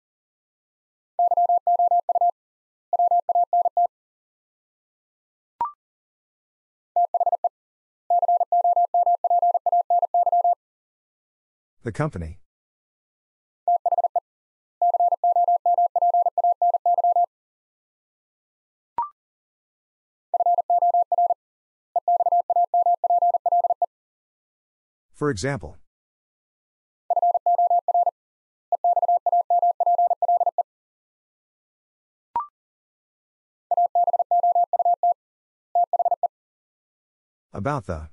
The company. For example. About the.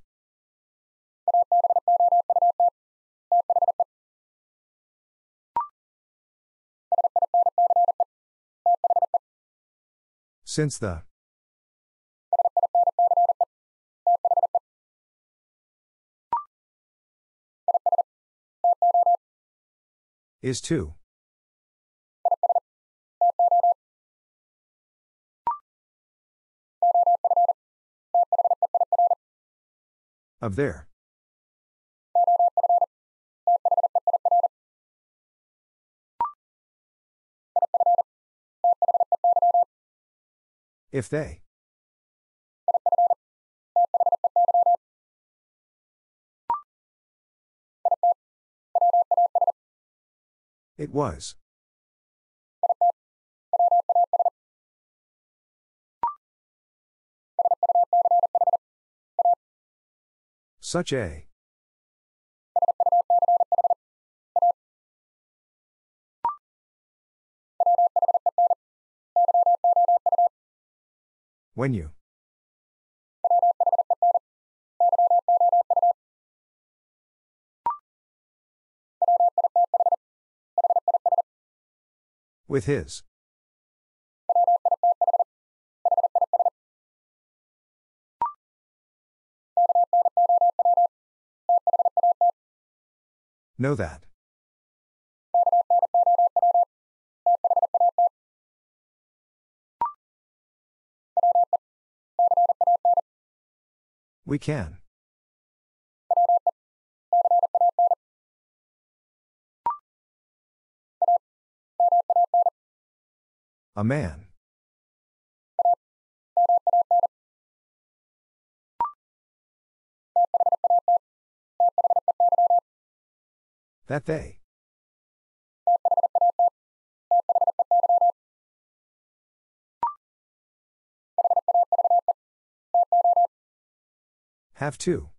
Since the. Is to. Of there. If they. It was. Such a. When you. With his. Know that. We can. A man. That they. Have to.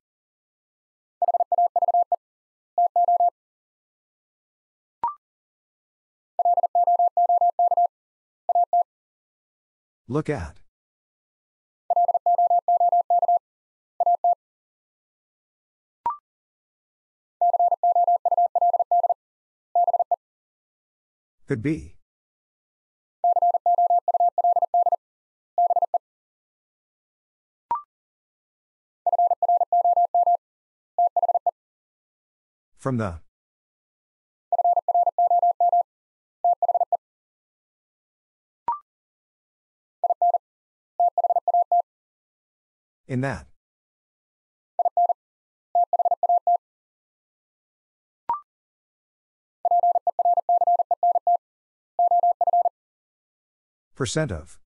Look at. Could be. From the. In that. Percent of.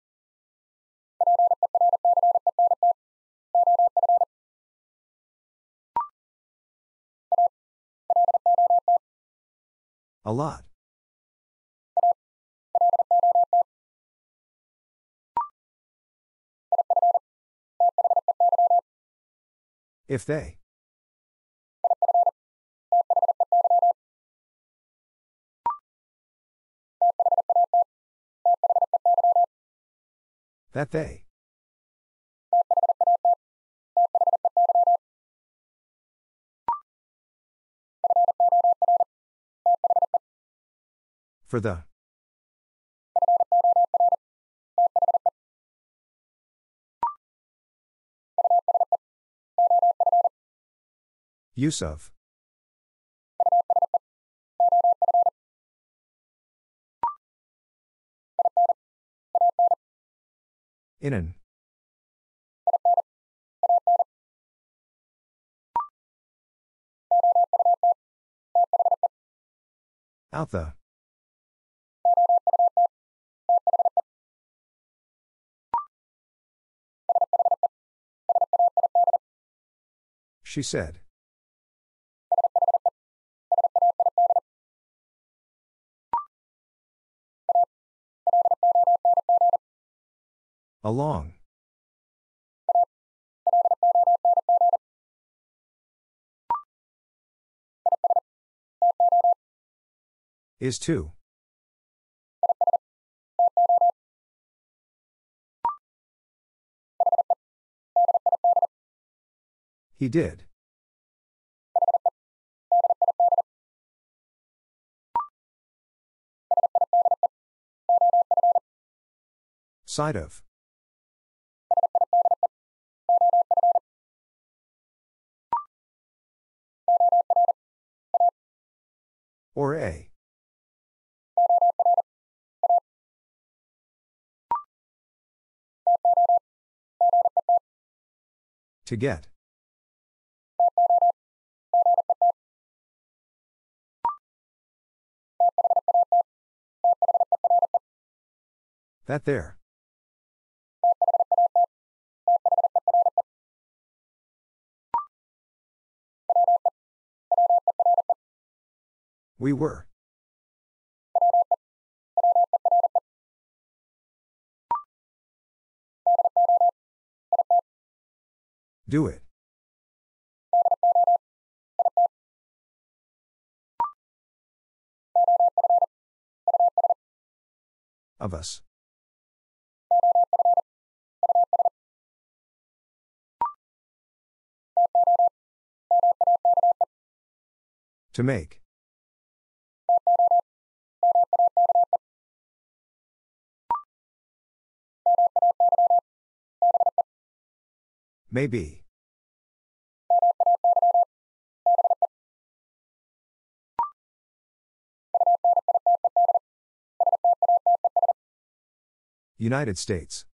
A lot. If they. That they. For the. Use of. In an. Out the. She said. Along. Is two. He did. Side of. Or a. To get. That there. We were. Do it. Of us. To make. Maybe. United States.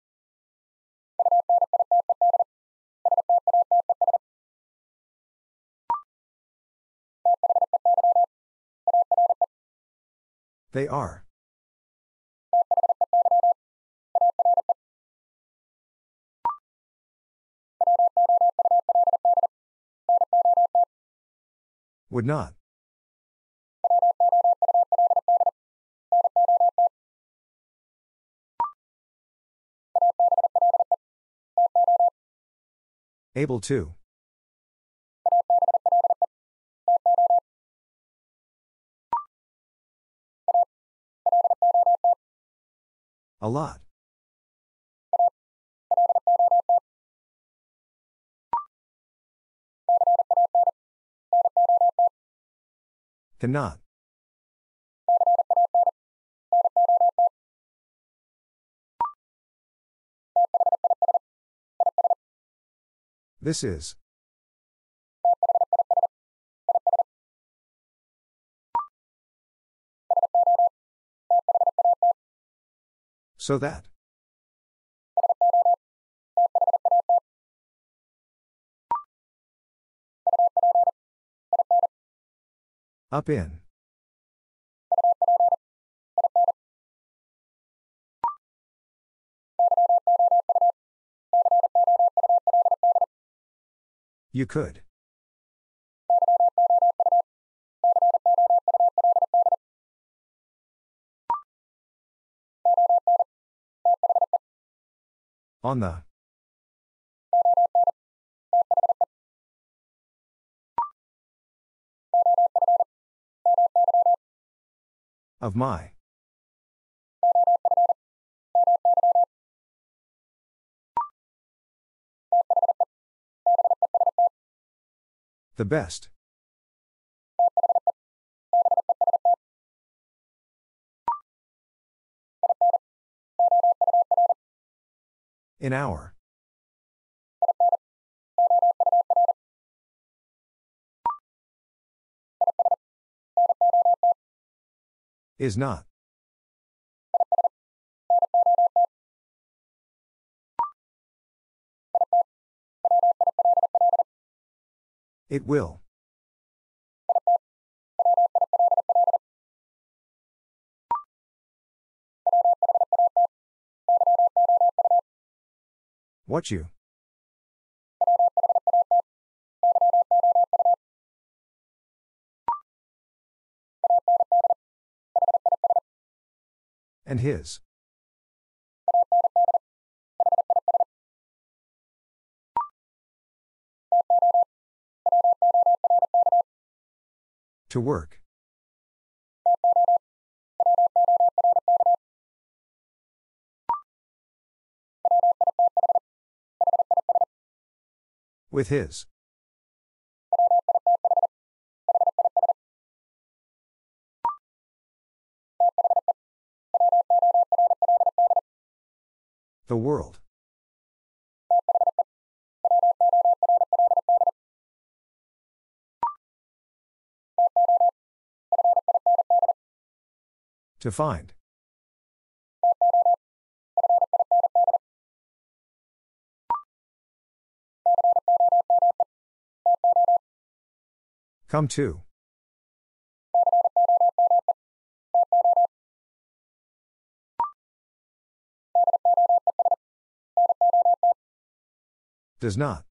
They are. Would not. Able to. A lot. Cannot. This is. So that. Up in. You could. On the. Of my. The best. In our. Is not. It will. What you? And his. To work. With his. The world. To find. Come to. Does not.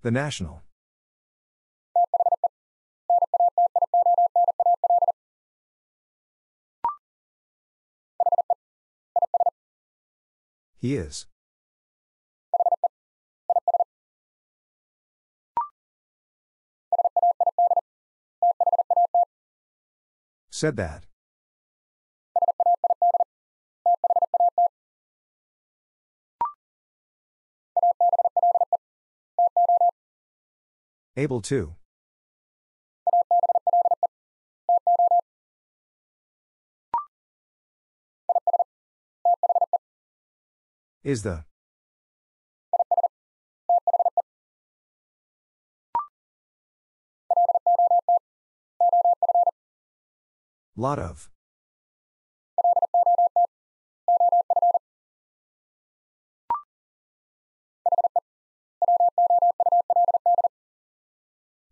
The national. He is. Said that. Able to. Is the. Lot of.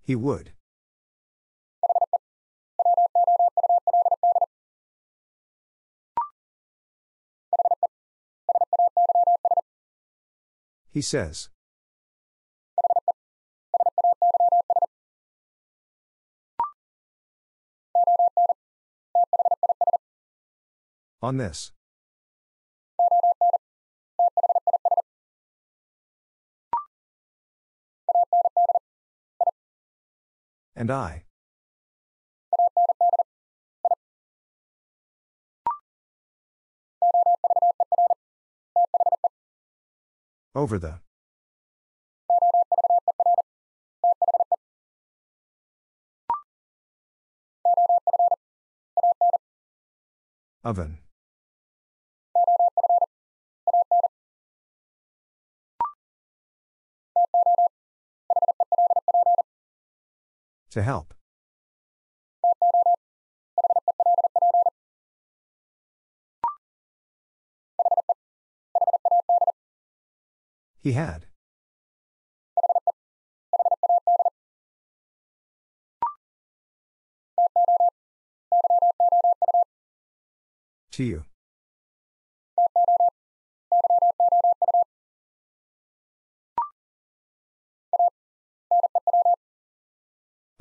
He would. He says. On this. And I. Over the. Oven. To help. He had. To you.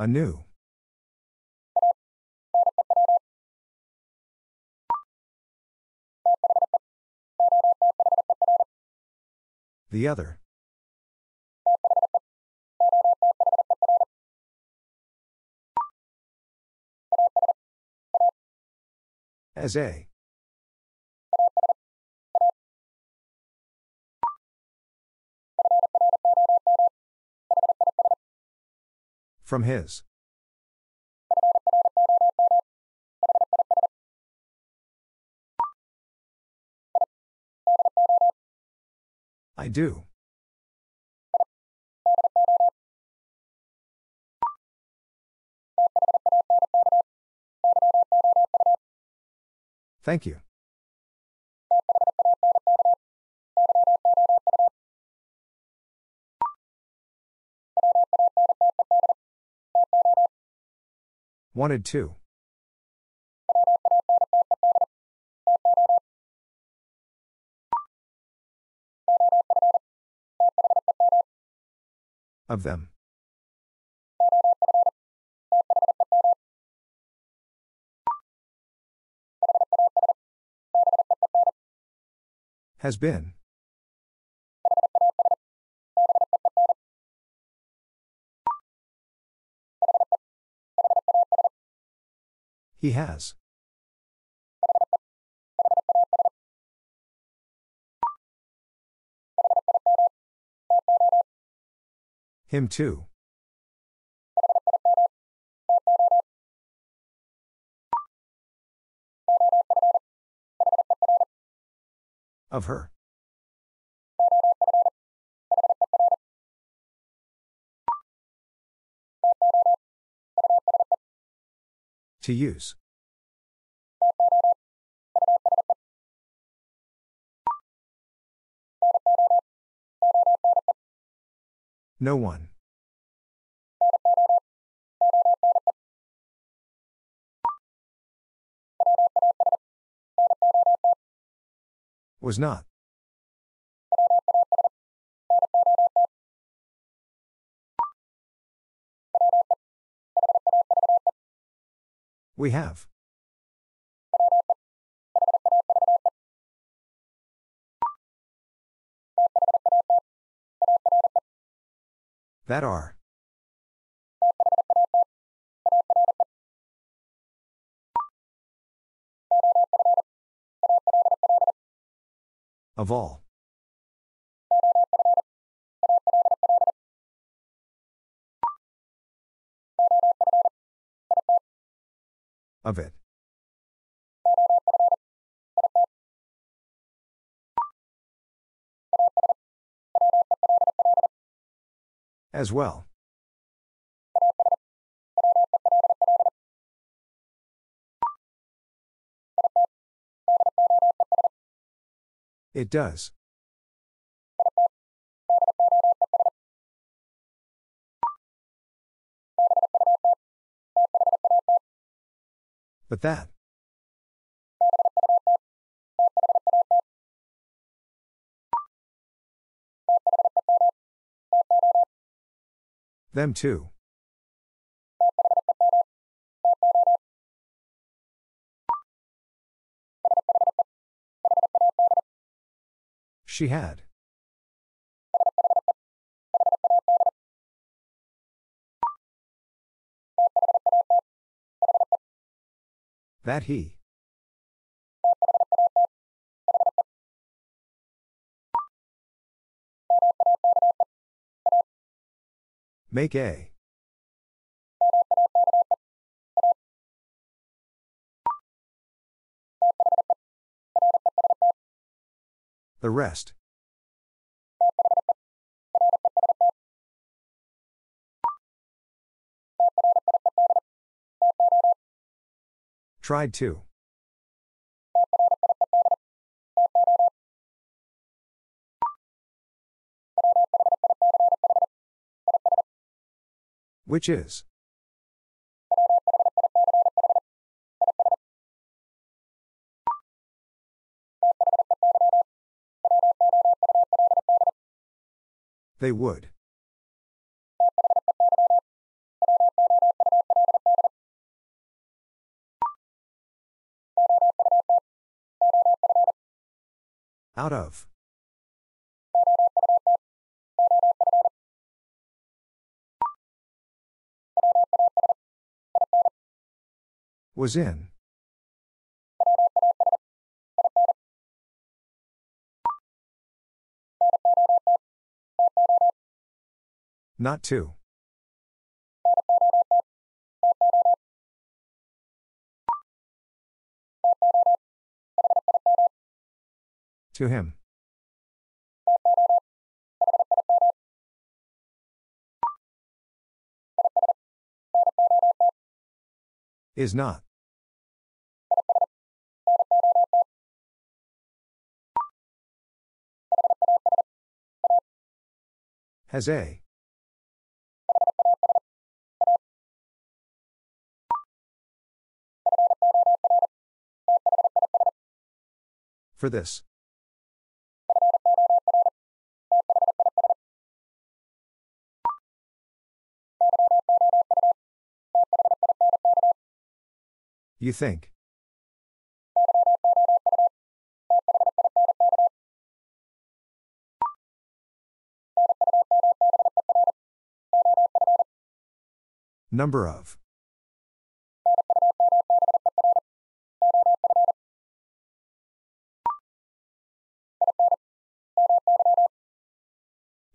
A new. The other. As a. From his. I do. Thank you. Wanted to. Of them. Has been. He has. Him too. Of her. To use. No one. Was not. We have. That are. Of all. Of it. As well. It does. But that. Them too. She had. That he. Make a. The rest. Tried to. Which is. They would. Out of. Was in. Not to. To him. Is not. Has a. For this. You think. Number of.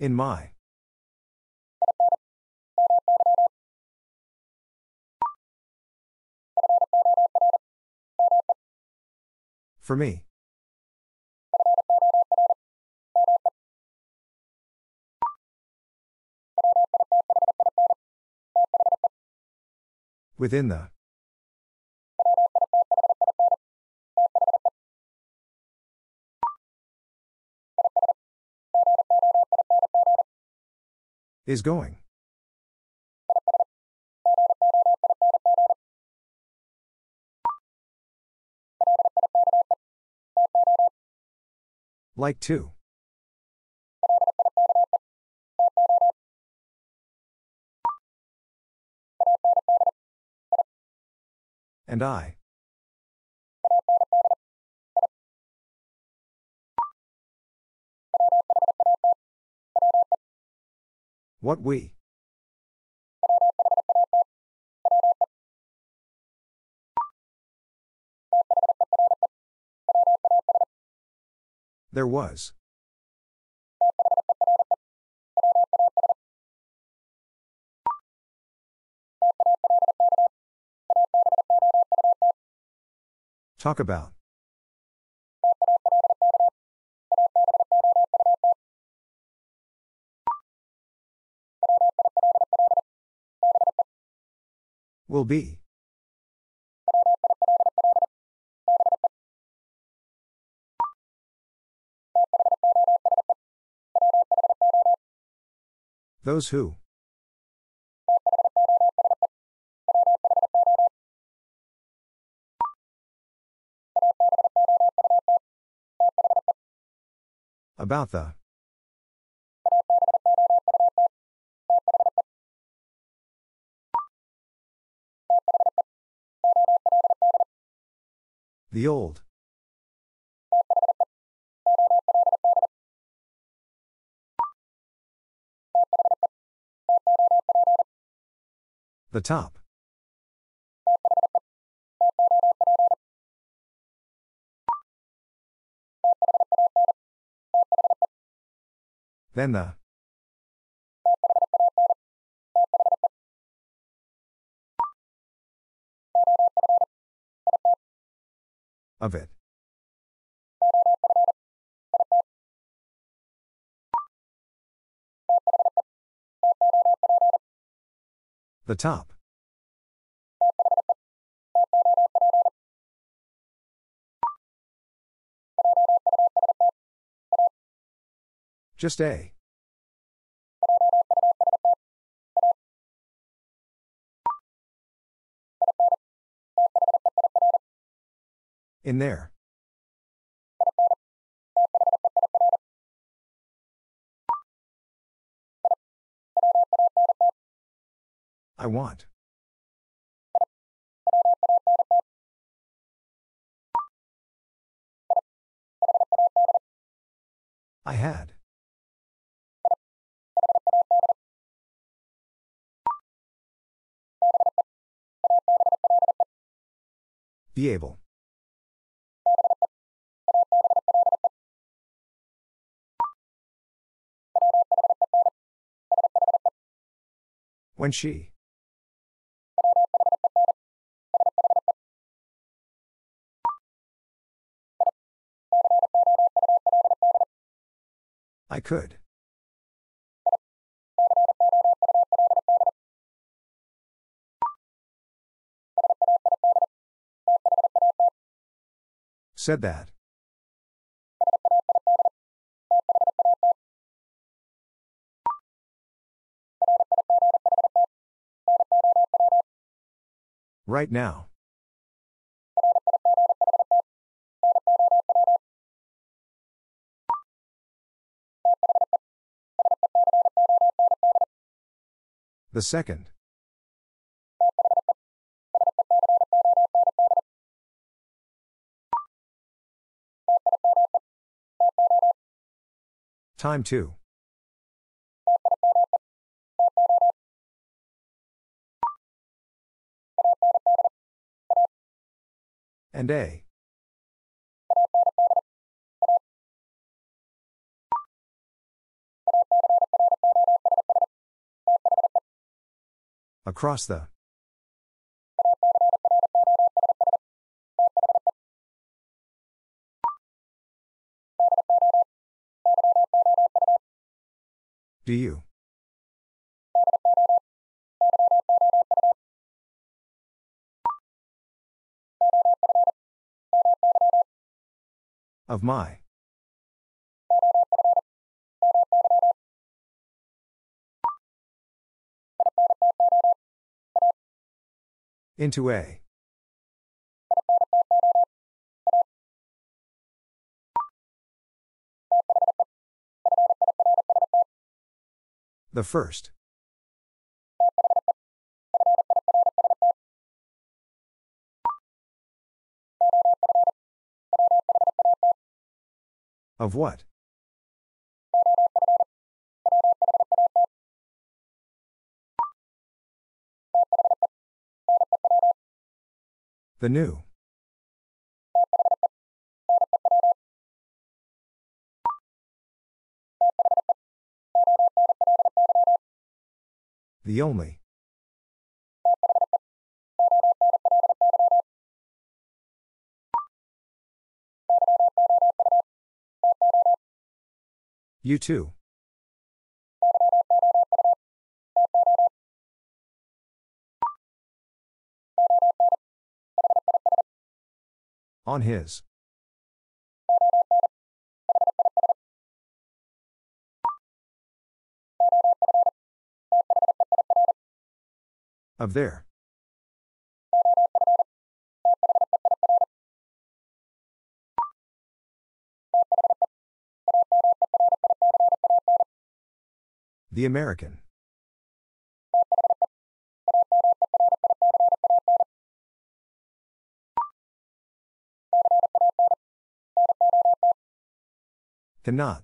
In my. For me. Within the. Is going. Like to. And I. What we. There was. Talk about. Will be. Those who. About the. The old. The top. Then the. Of it. The top. Just a. In there. I want. I had. Be able. When she. I could. Said that. Right now. The second. Time to. And a. Across the. Do you? Of my. Into a. The first. Of what? The new. The only. You too. On his. Of there. The American. Cannot.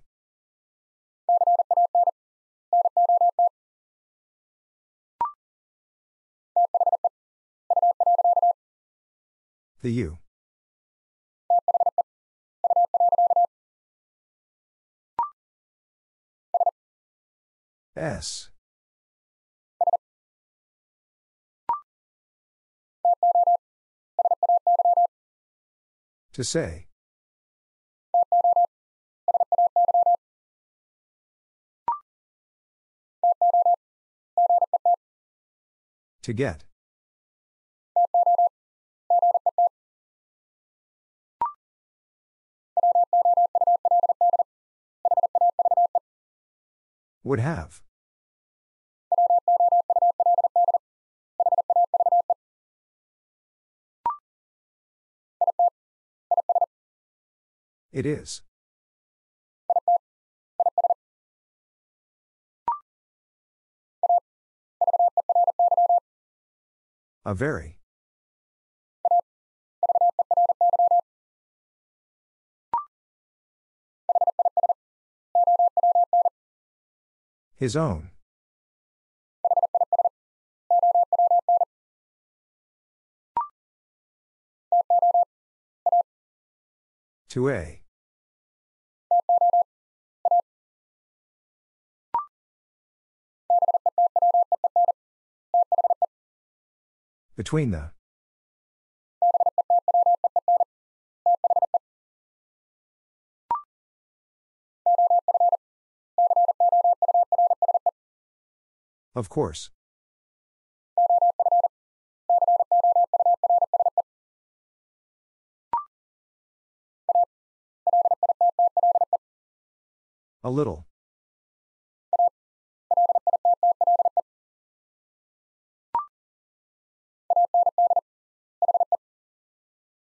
The you. S. To say. To get. Would have. It is. A very. His own. To a. Between the. Of course. A little.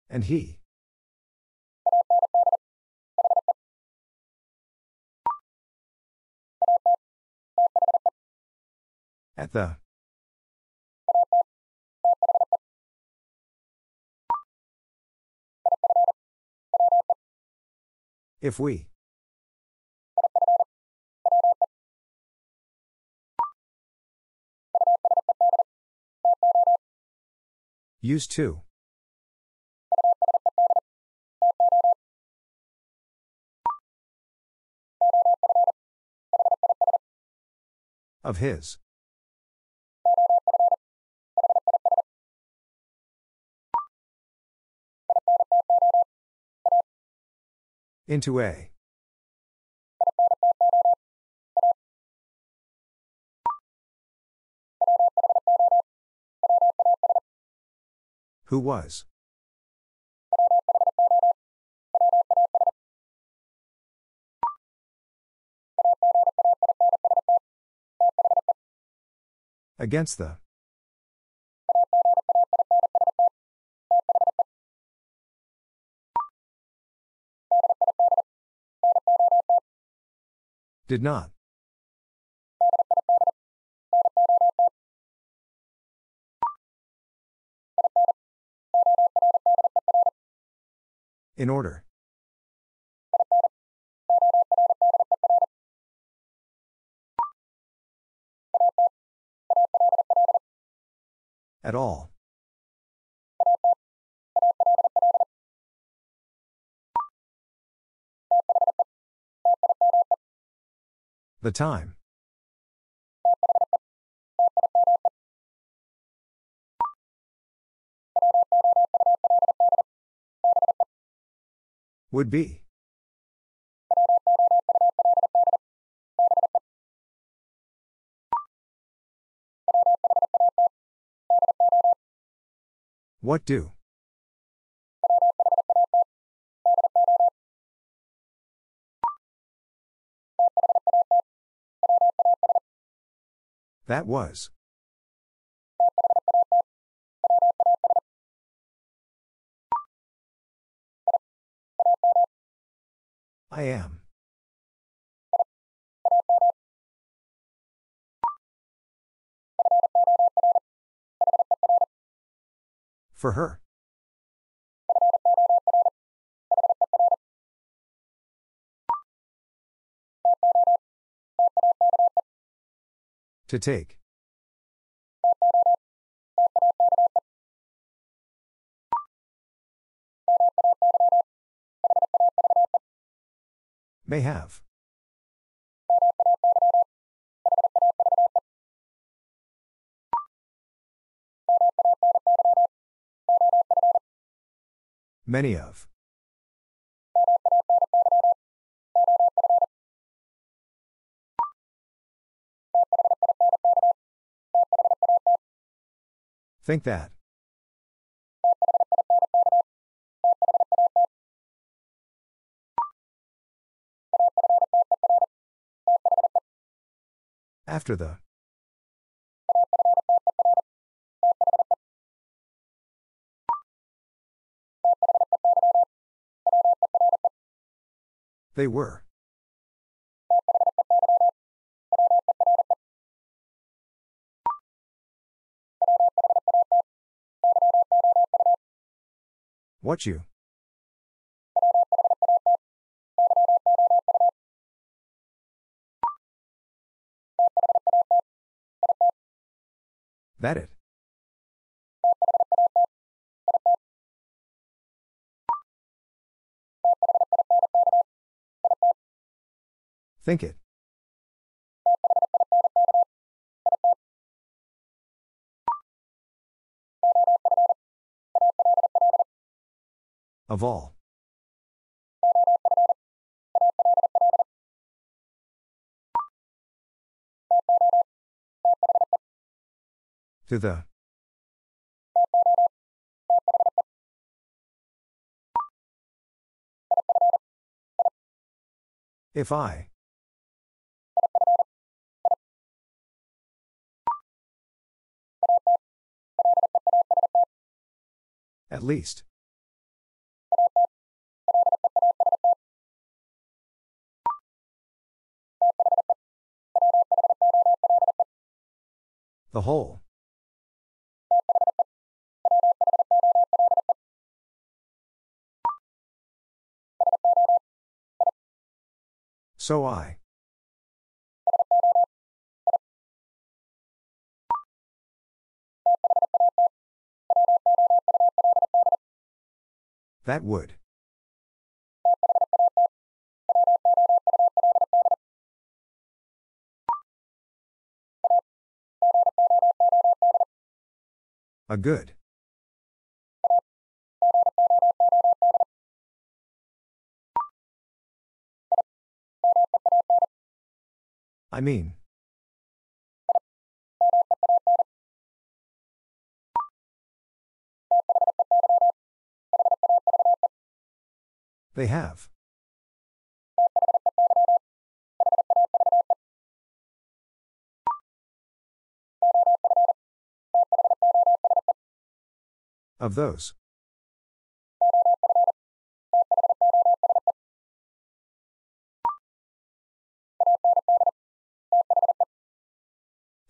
And he. At the. If we. Used to. Of his. Into a. Who was? Against the. Did not. In order. At all. The time. Would be. What do? That was. I am. For her. To take. May have. Many of. Think that. After the. They were. What you? That it. Think it. Of all. To the. If I. At least. The whole. So I. That would. A good. I mean. They have. Of those.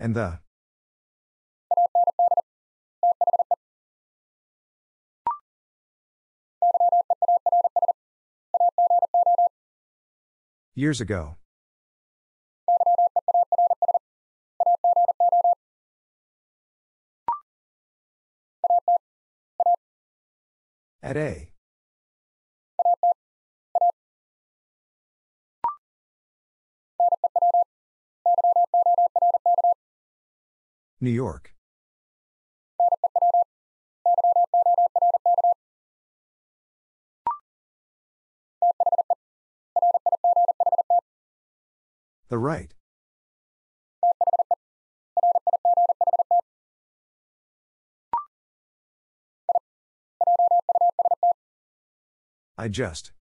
And the. Years ago. At a. New York. The right. I just.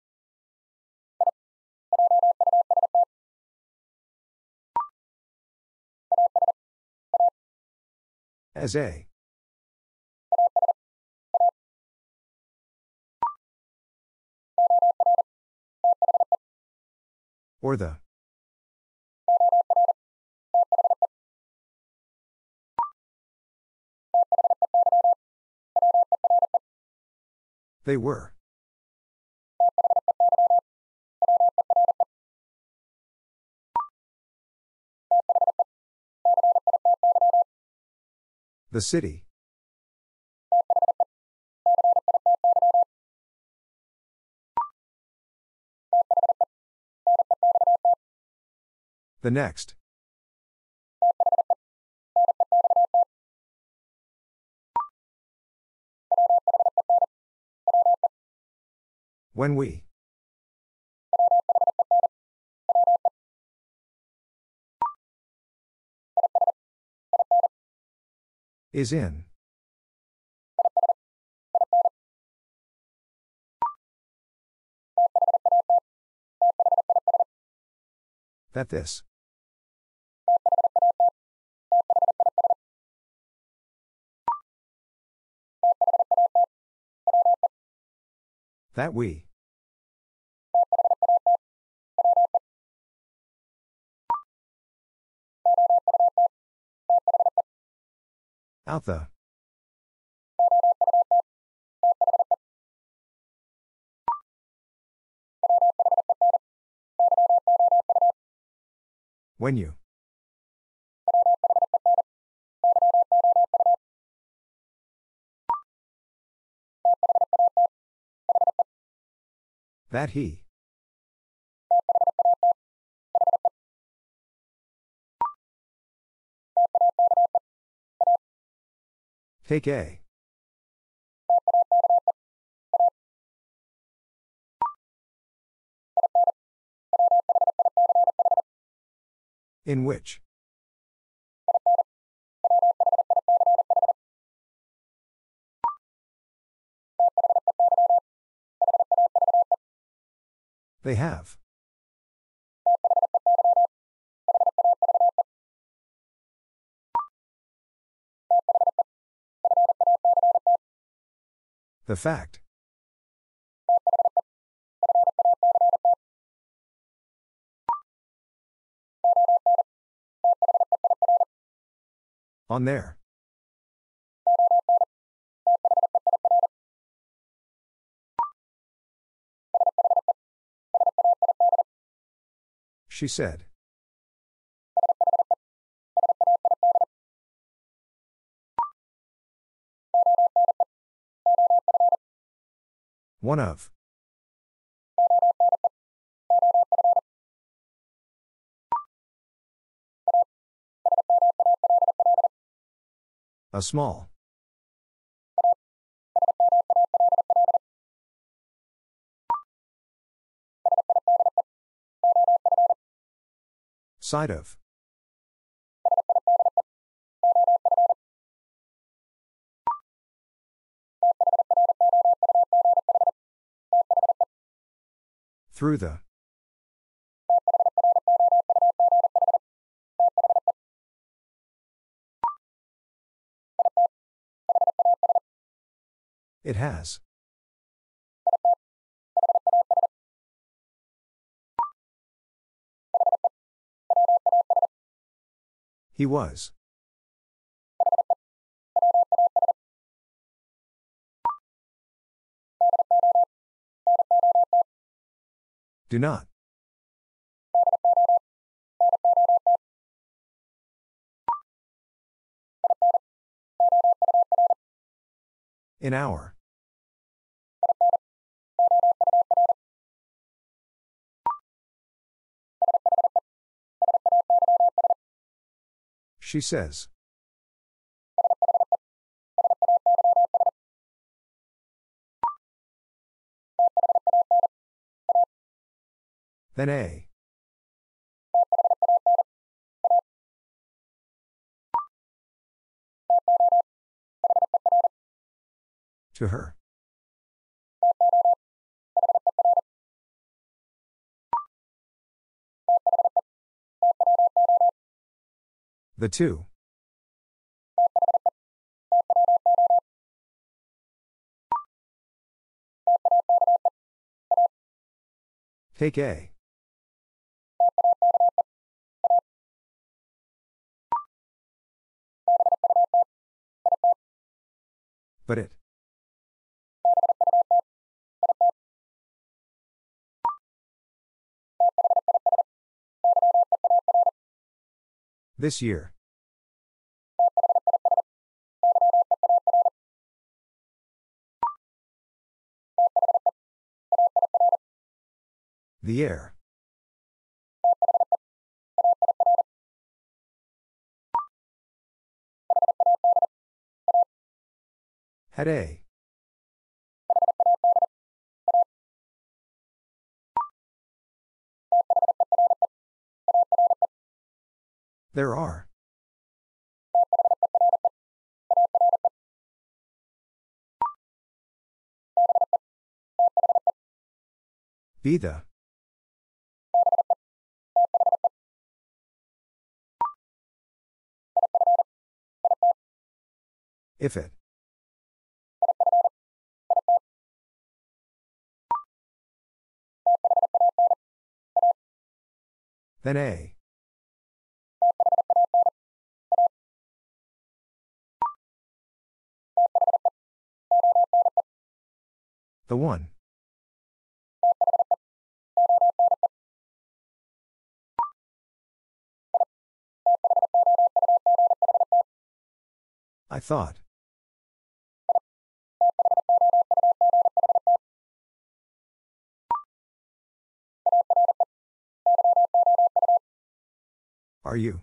As a. Or the. They were. The city. The next. When we. Is in. That this. That we. Out the. When you. That he. Take a. In which. They have. The fact. On there. She said. One of. A small. Side of. Through the. It has. He was. Do not. An hour. She says. Then a. To her. The two. Take a. But it. This year. The air. Had a. There are. Be the. If it. Then a. The one. I thought. Are you?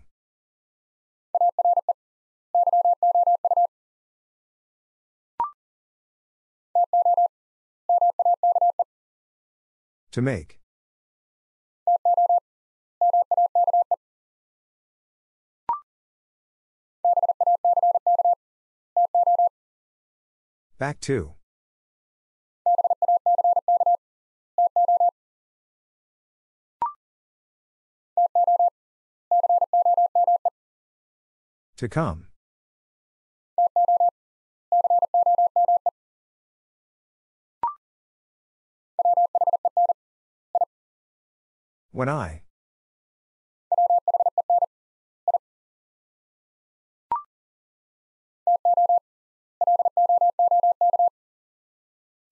To make. Back to. To come. When I.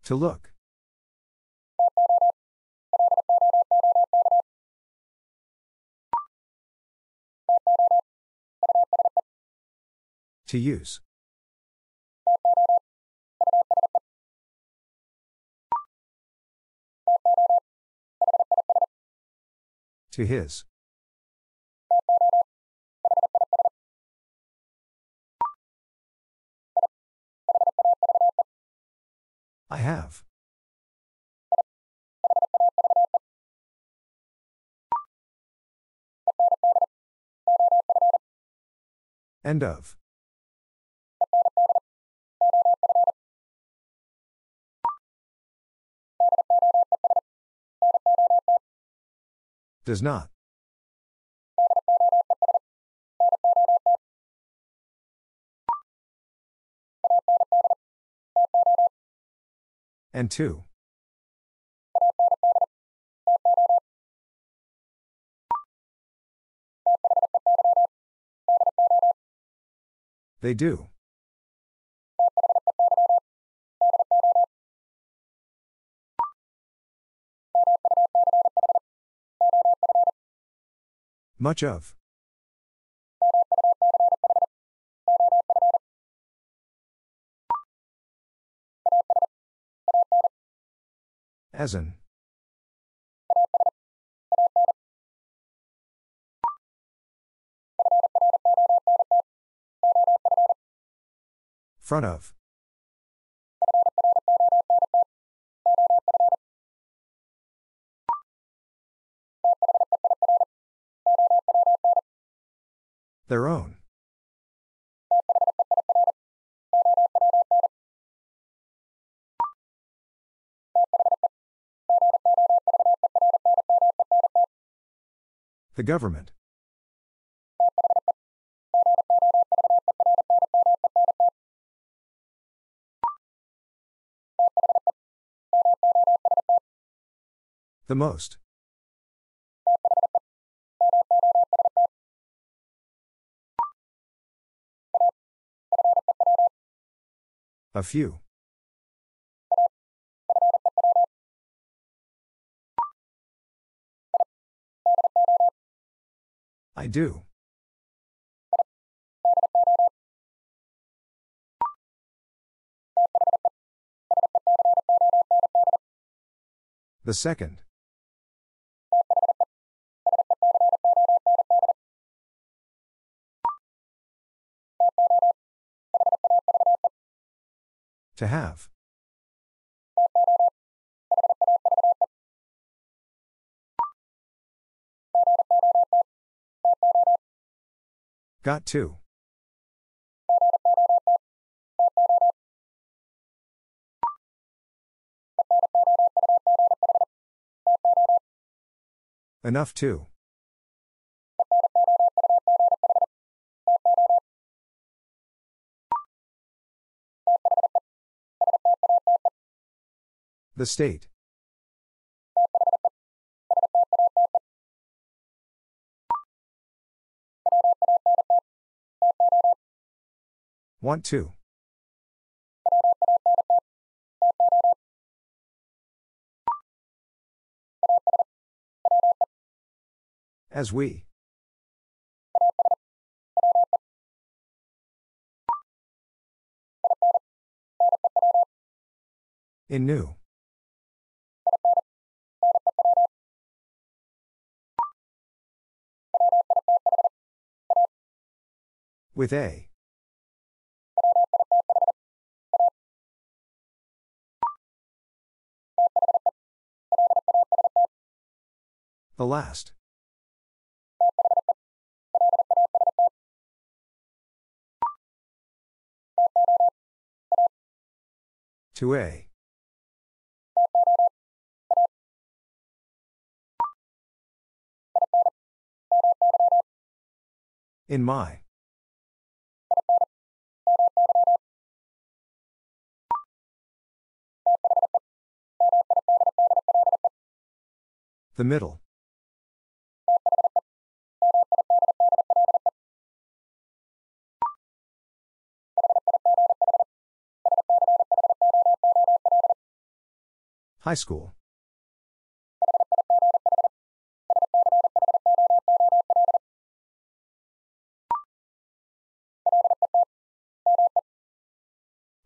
To look. To use. To his. I have. End of. Does not. And two. They do. Much of. As in. Front of. Their own. The government. The most. A few. I do. The second. To have. Got to. Enough to. The state. Want to. As we. In new. With a. The last. To a. In my. The middle. High school.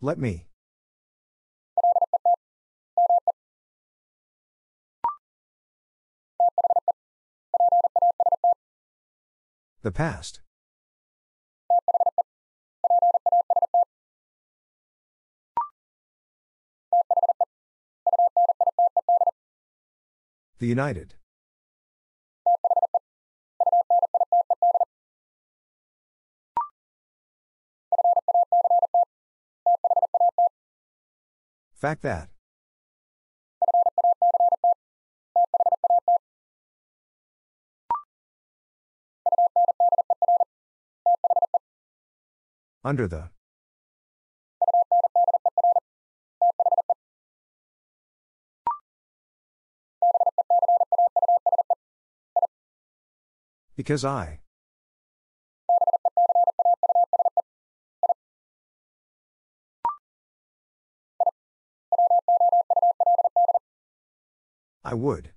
Let me. The past. The United. Fact that. Under the. Because I. I would.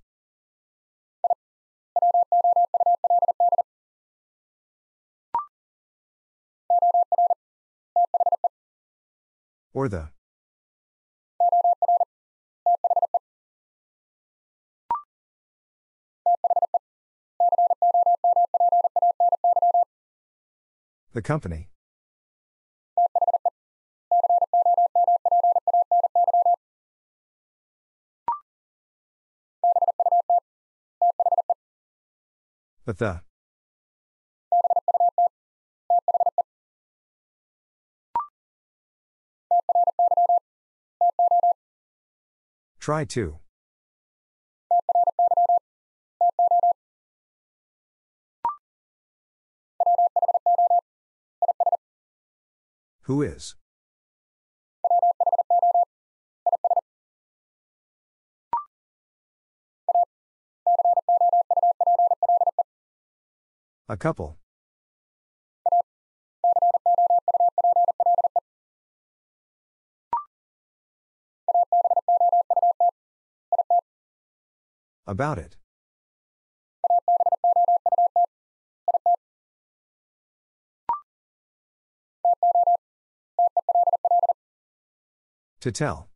Or the. The company. But the. Try to. Who is? A couple. About it. To tell.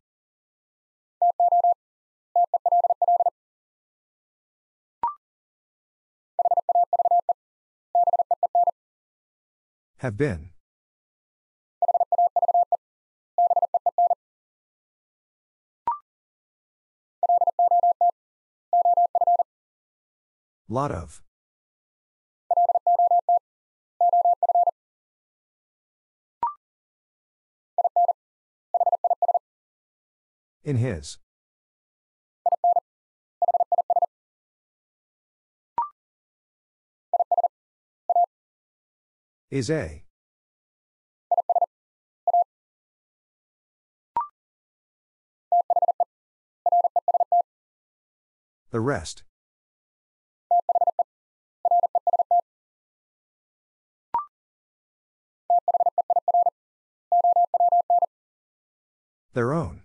Have been. Lot of. In his. Is a. The rest. Their own.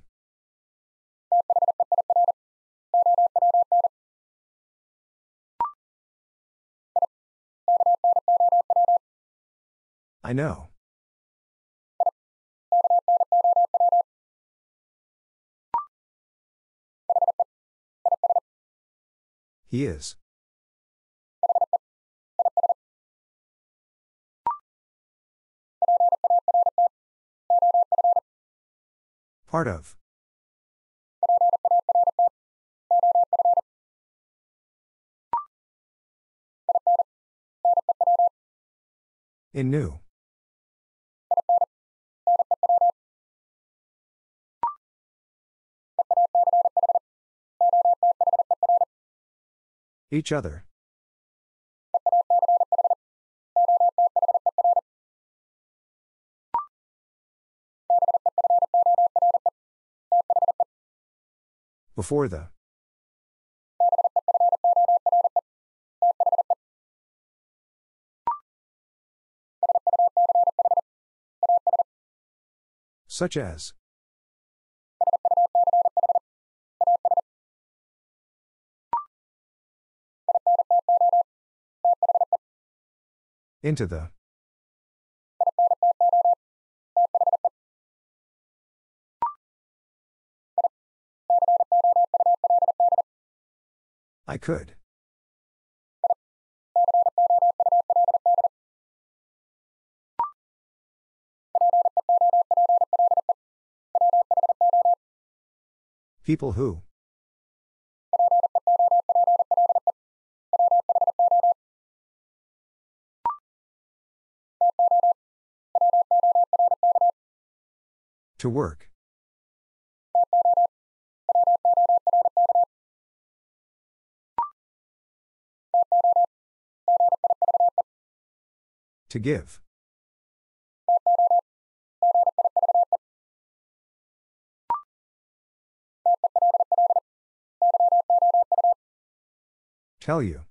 I know. He is. Part of. In new. Each other. Before the. Such as. Into the. I could. People who. To work. To give. Tell you.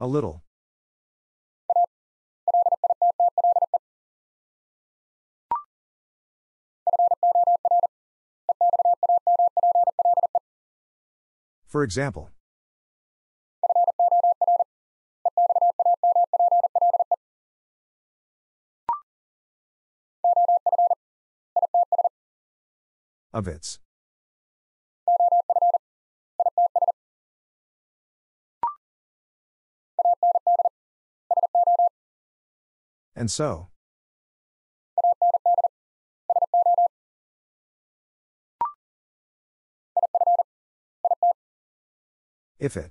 A little. For example. Of its. And so. If it.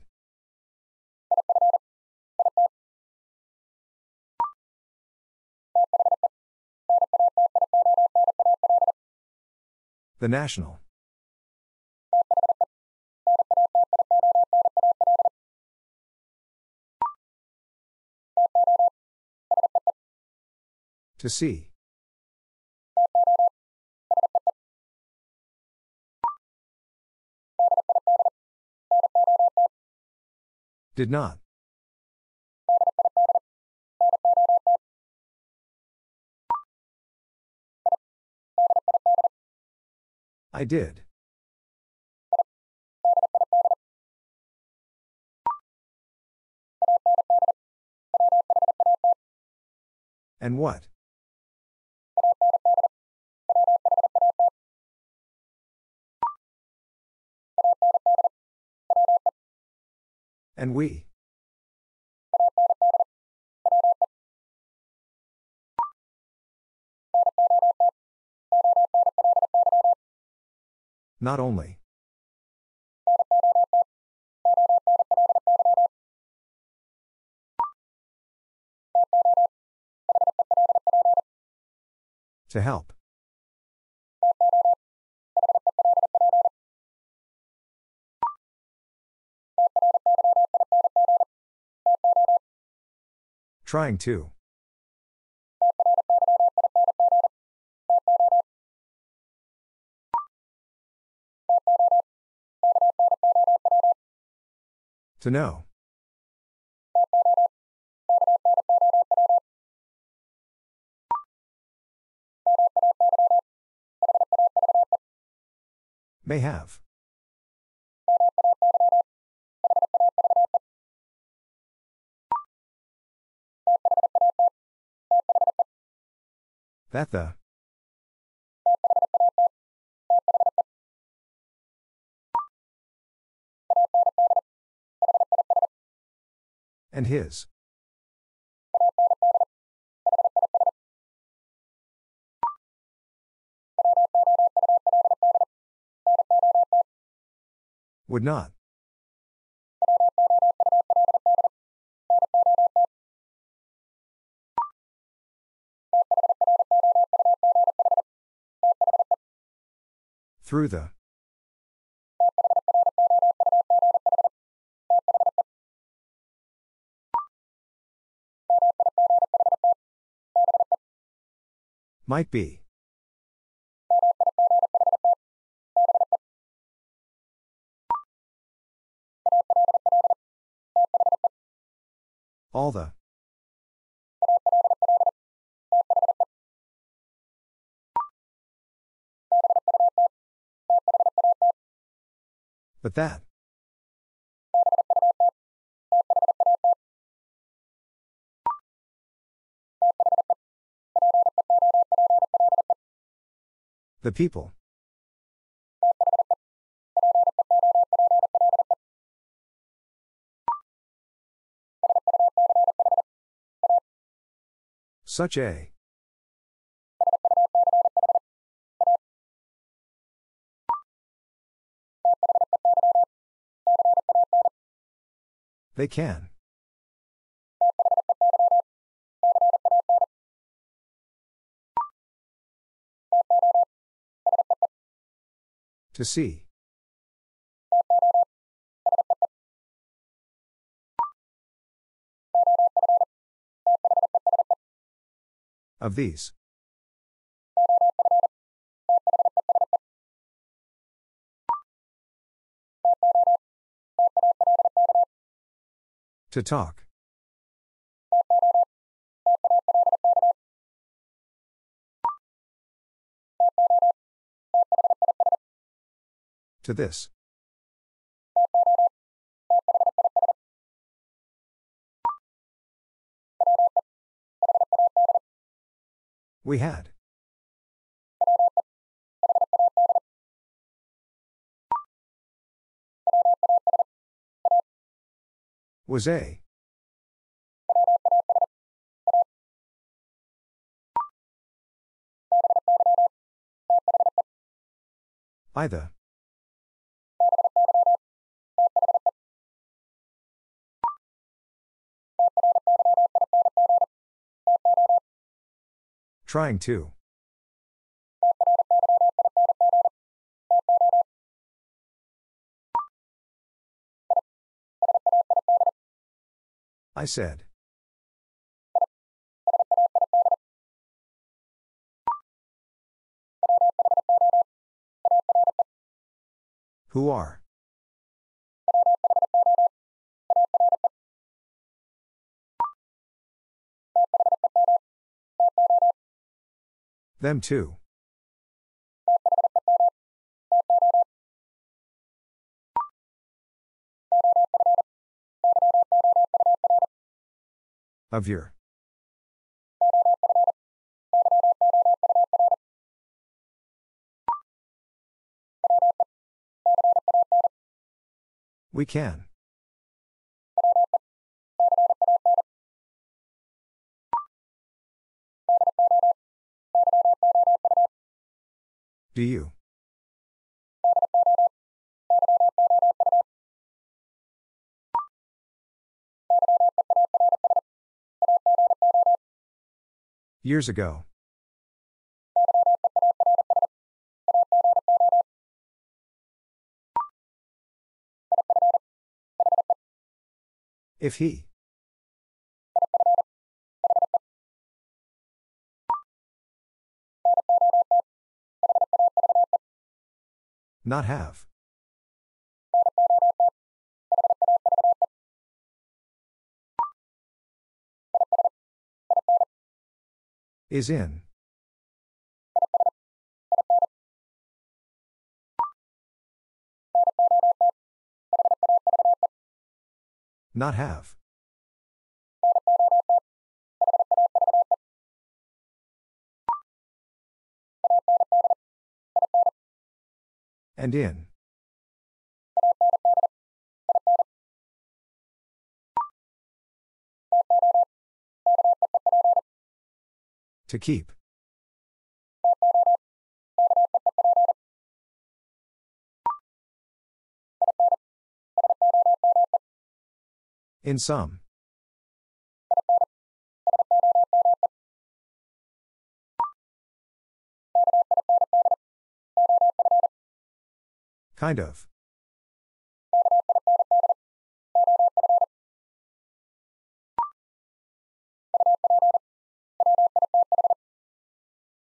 The national. To see. Did not. I did. And what? And we. Not only. To help. Trying to. To know. May have. That the. And his. Would not. Through the. Might be. All the. But that. The people. Such a. They can. To see. Of these. To talk. To this. We had. Was a. Either. Trying to. I said. Who are? Them too. Of your. We can. Do you? Years ago. If he. Not have. Is in. Not have. And in. To keep. In some. Kind of.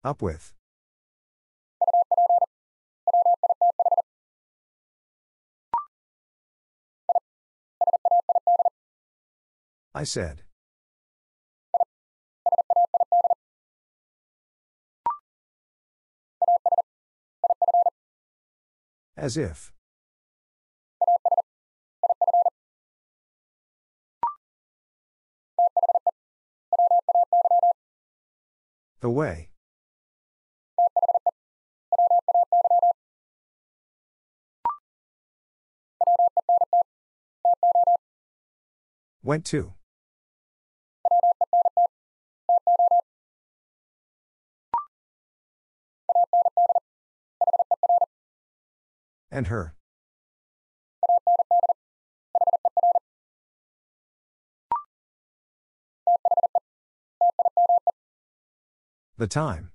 Up with. I said. As if. The way. Went to. And her. The time.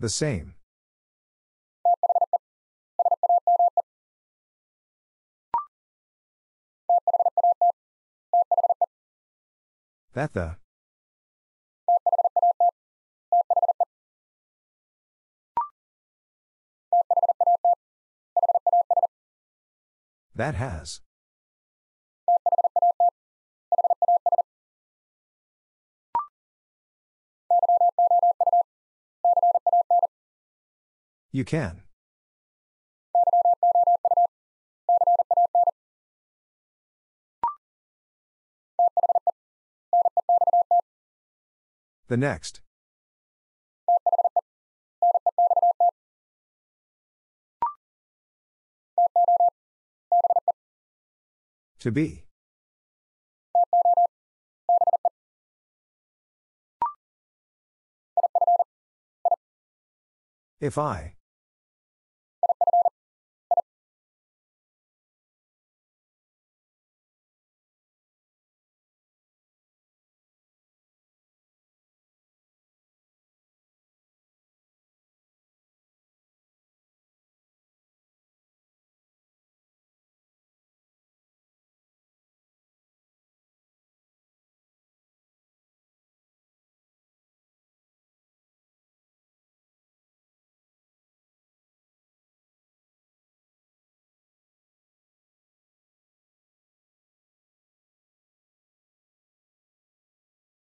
The same. Betha. That has. You can. The next. To be. If I.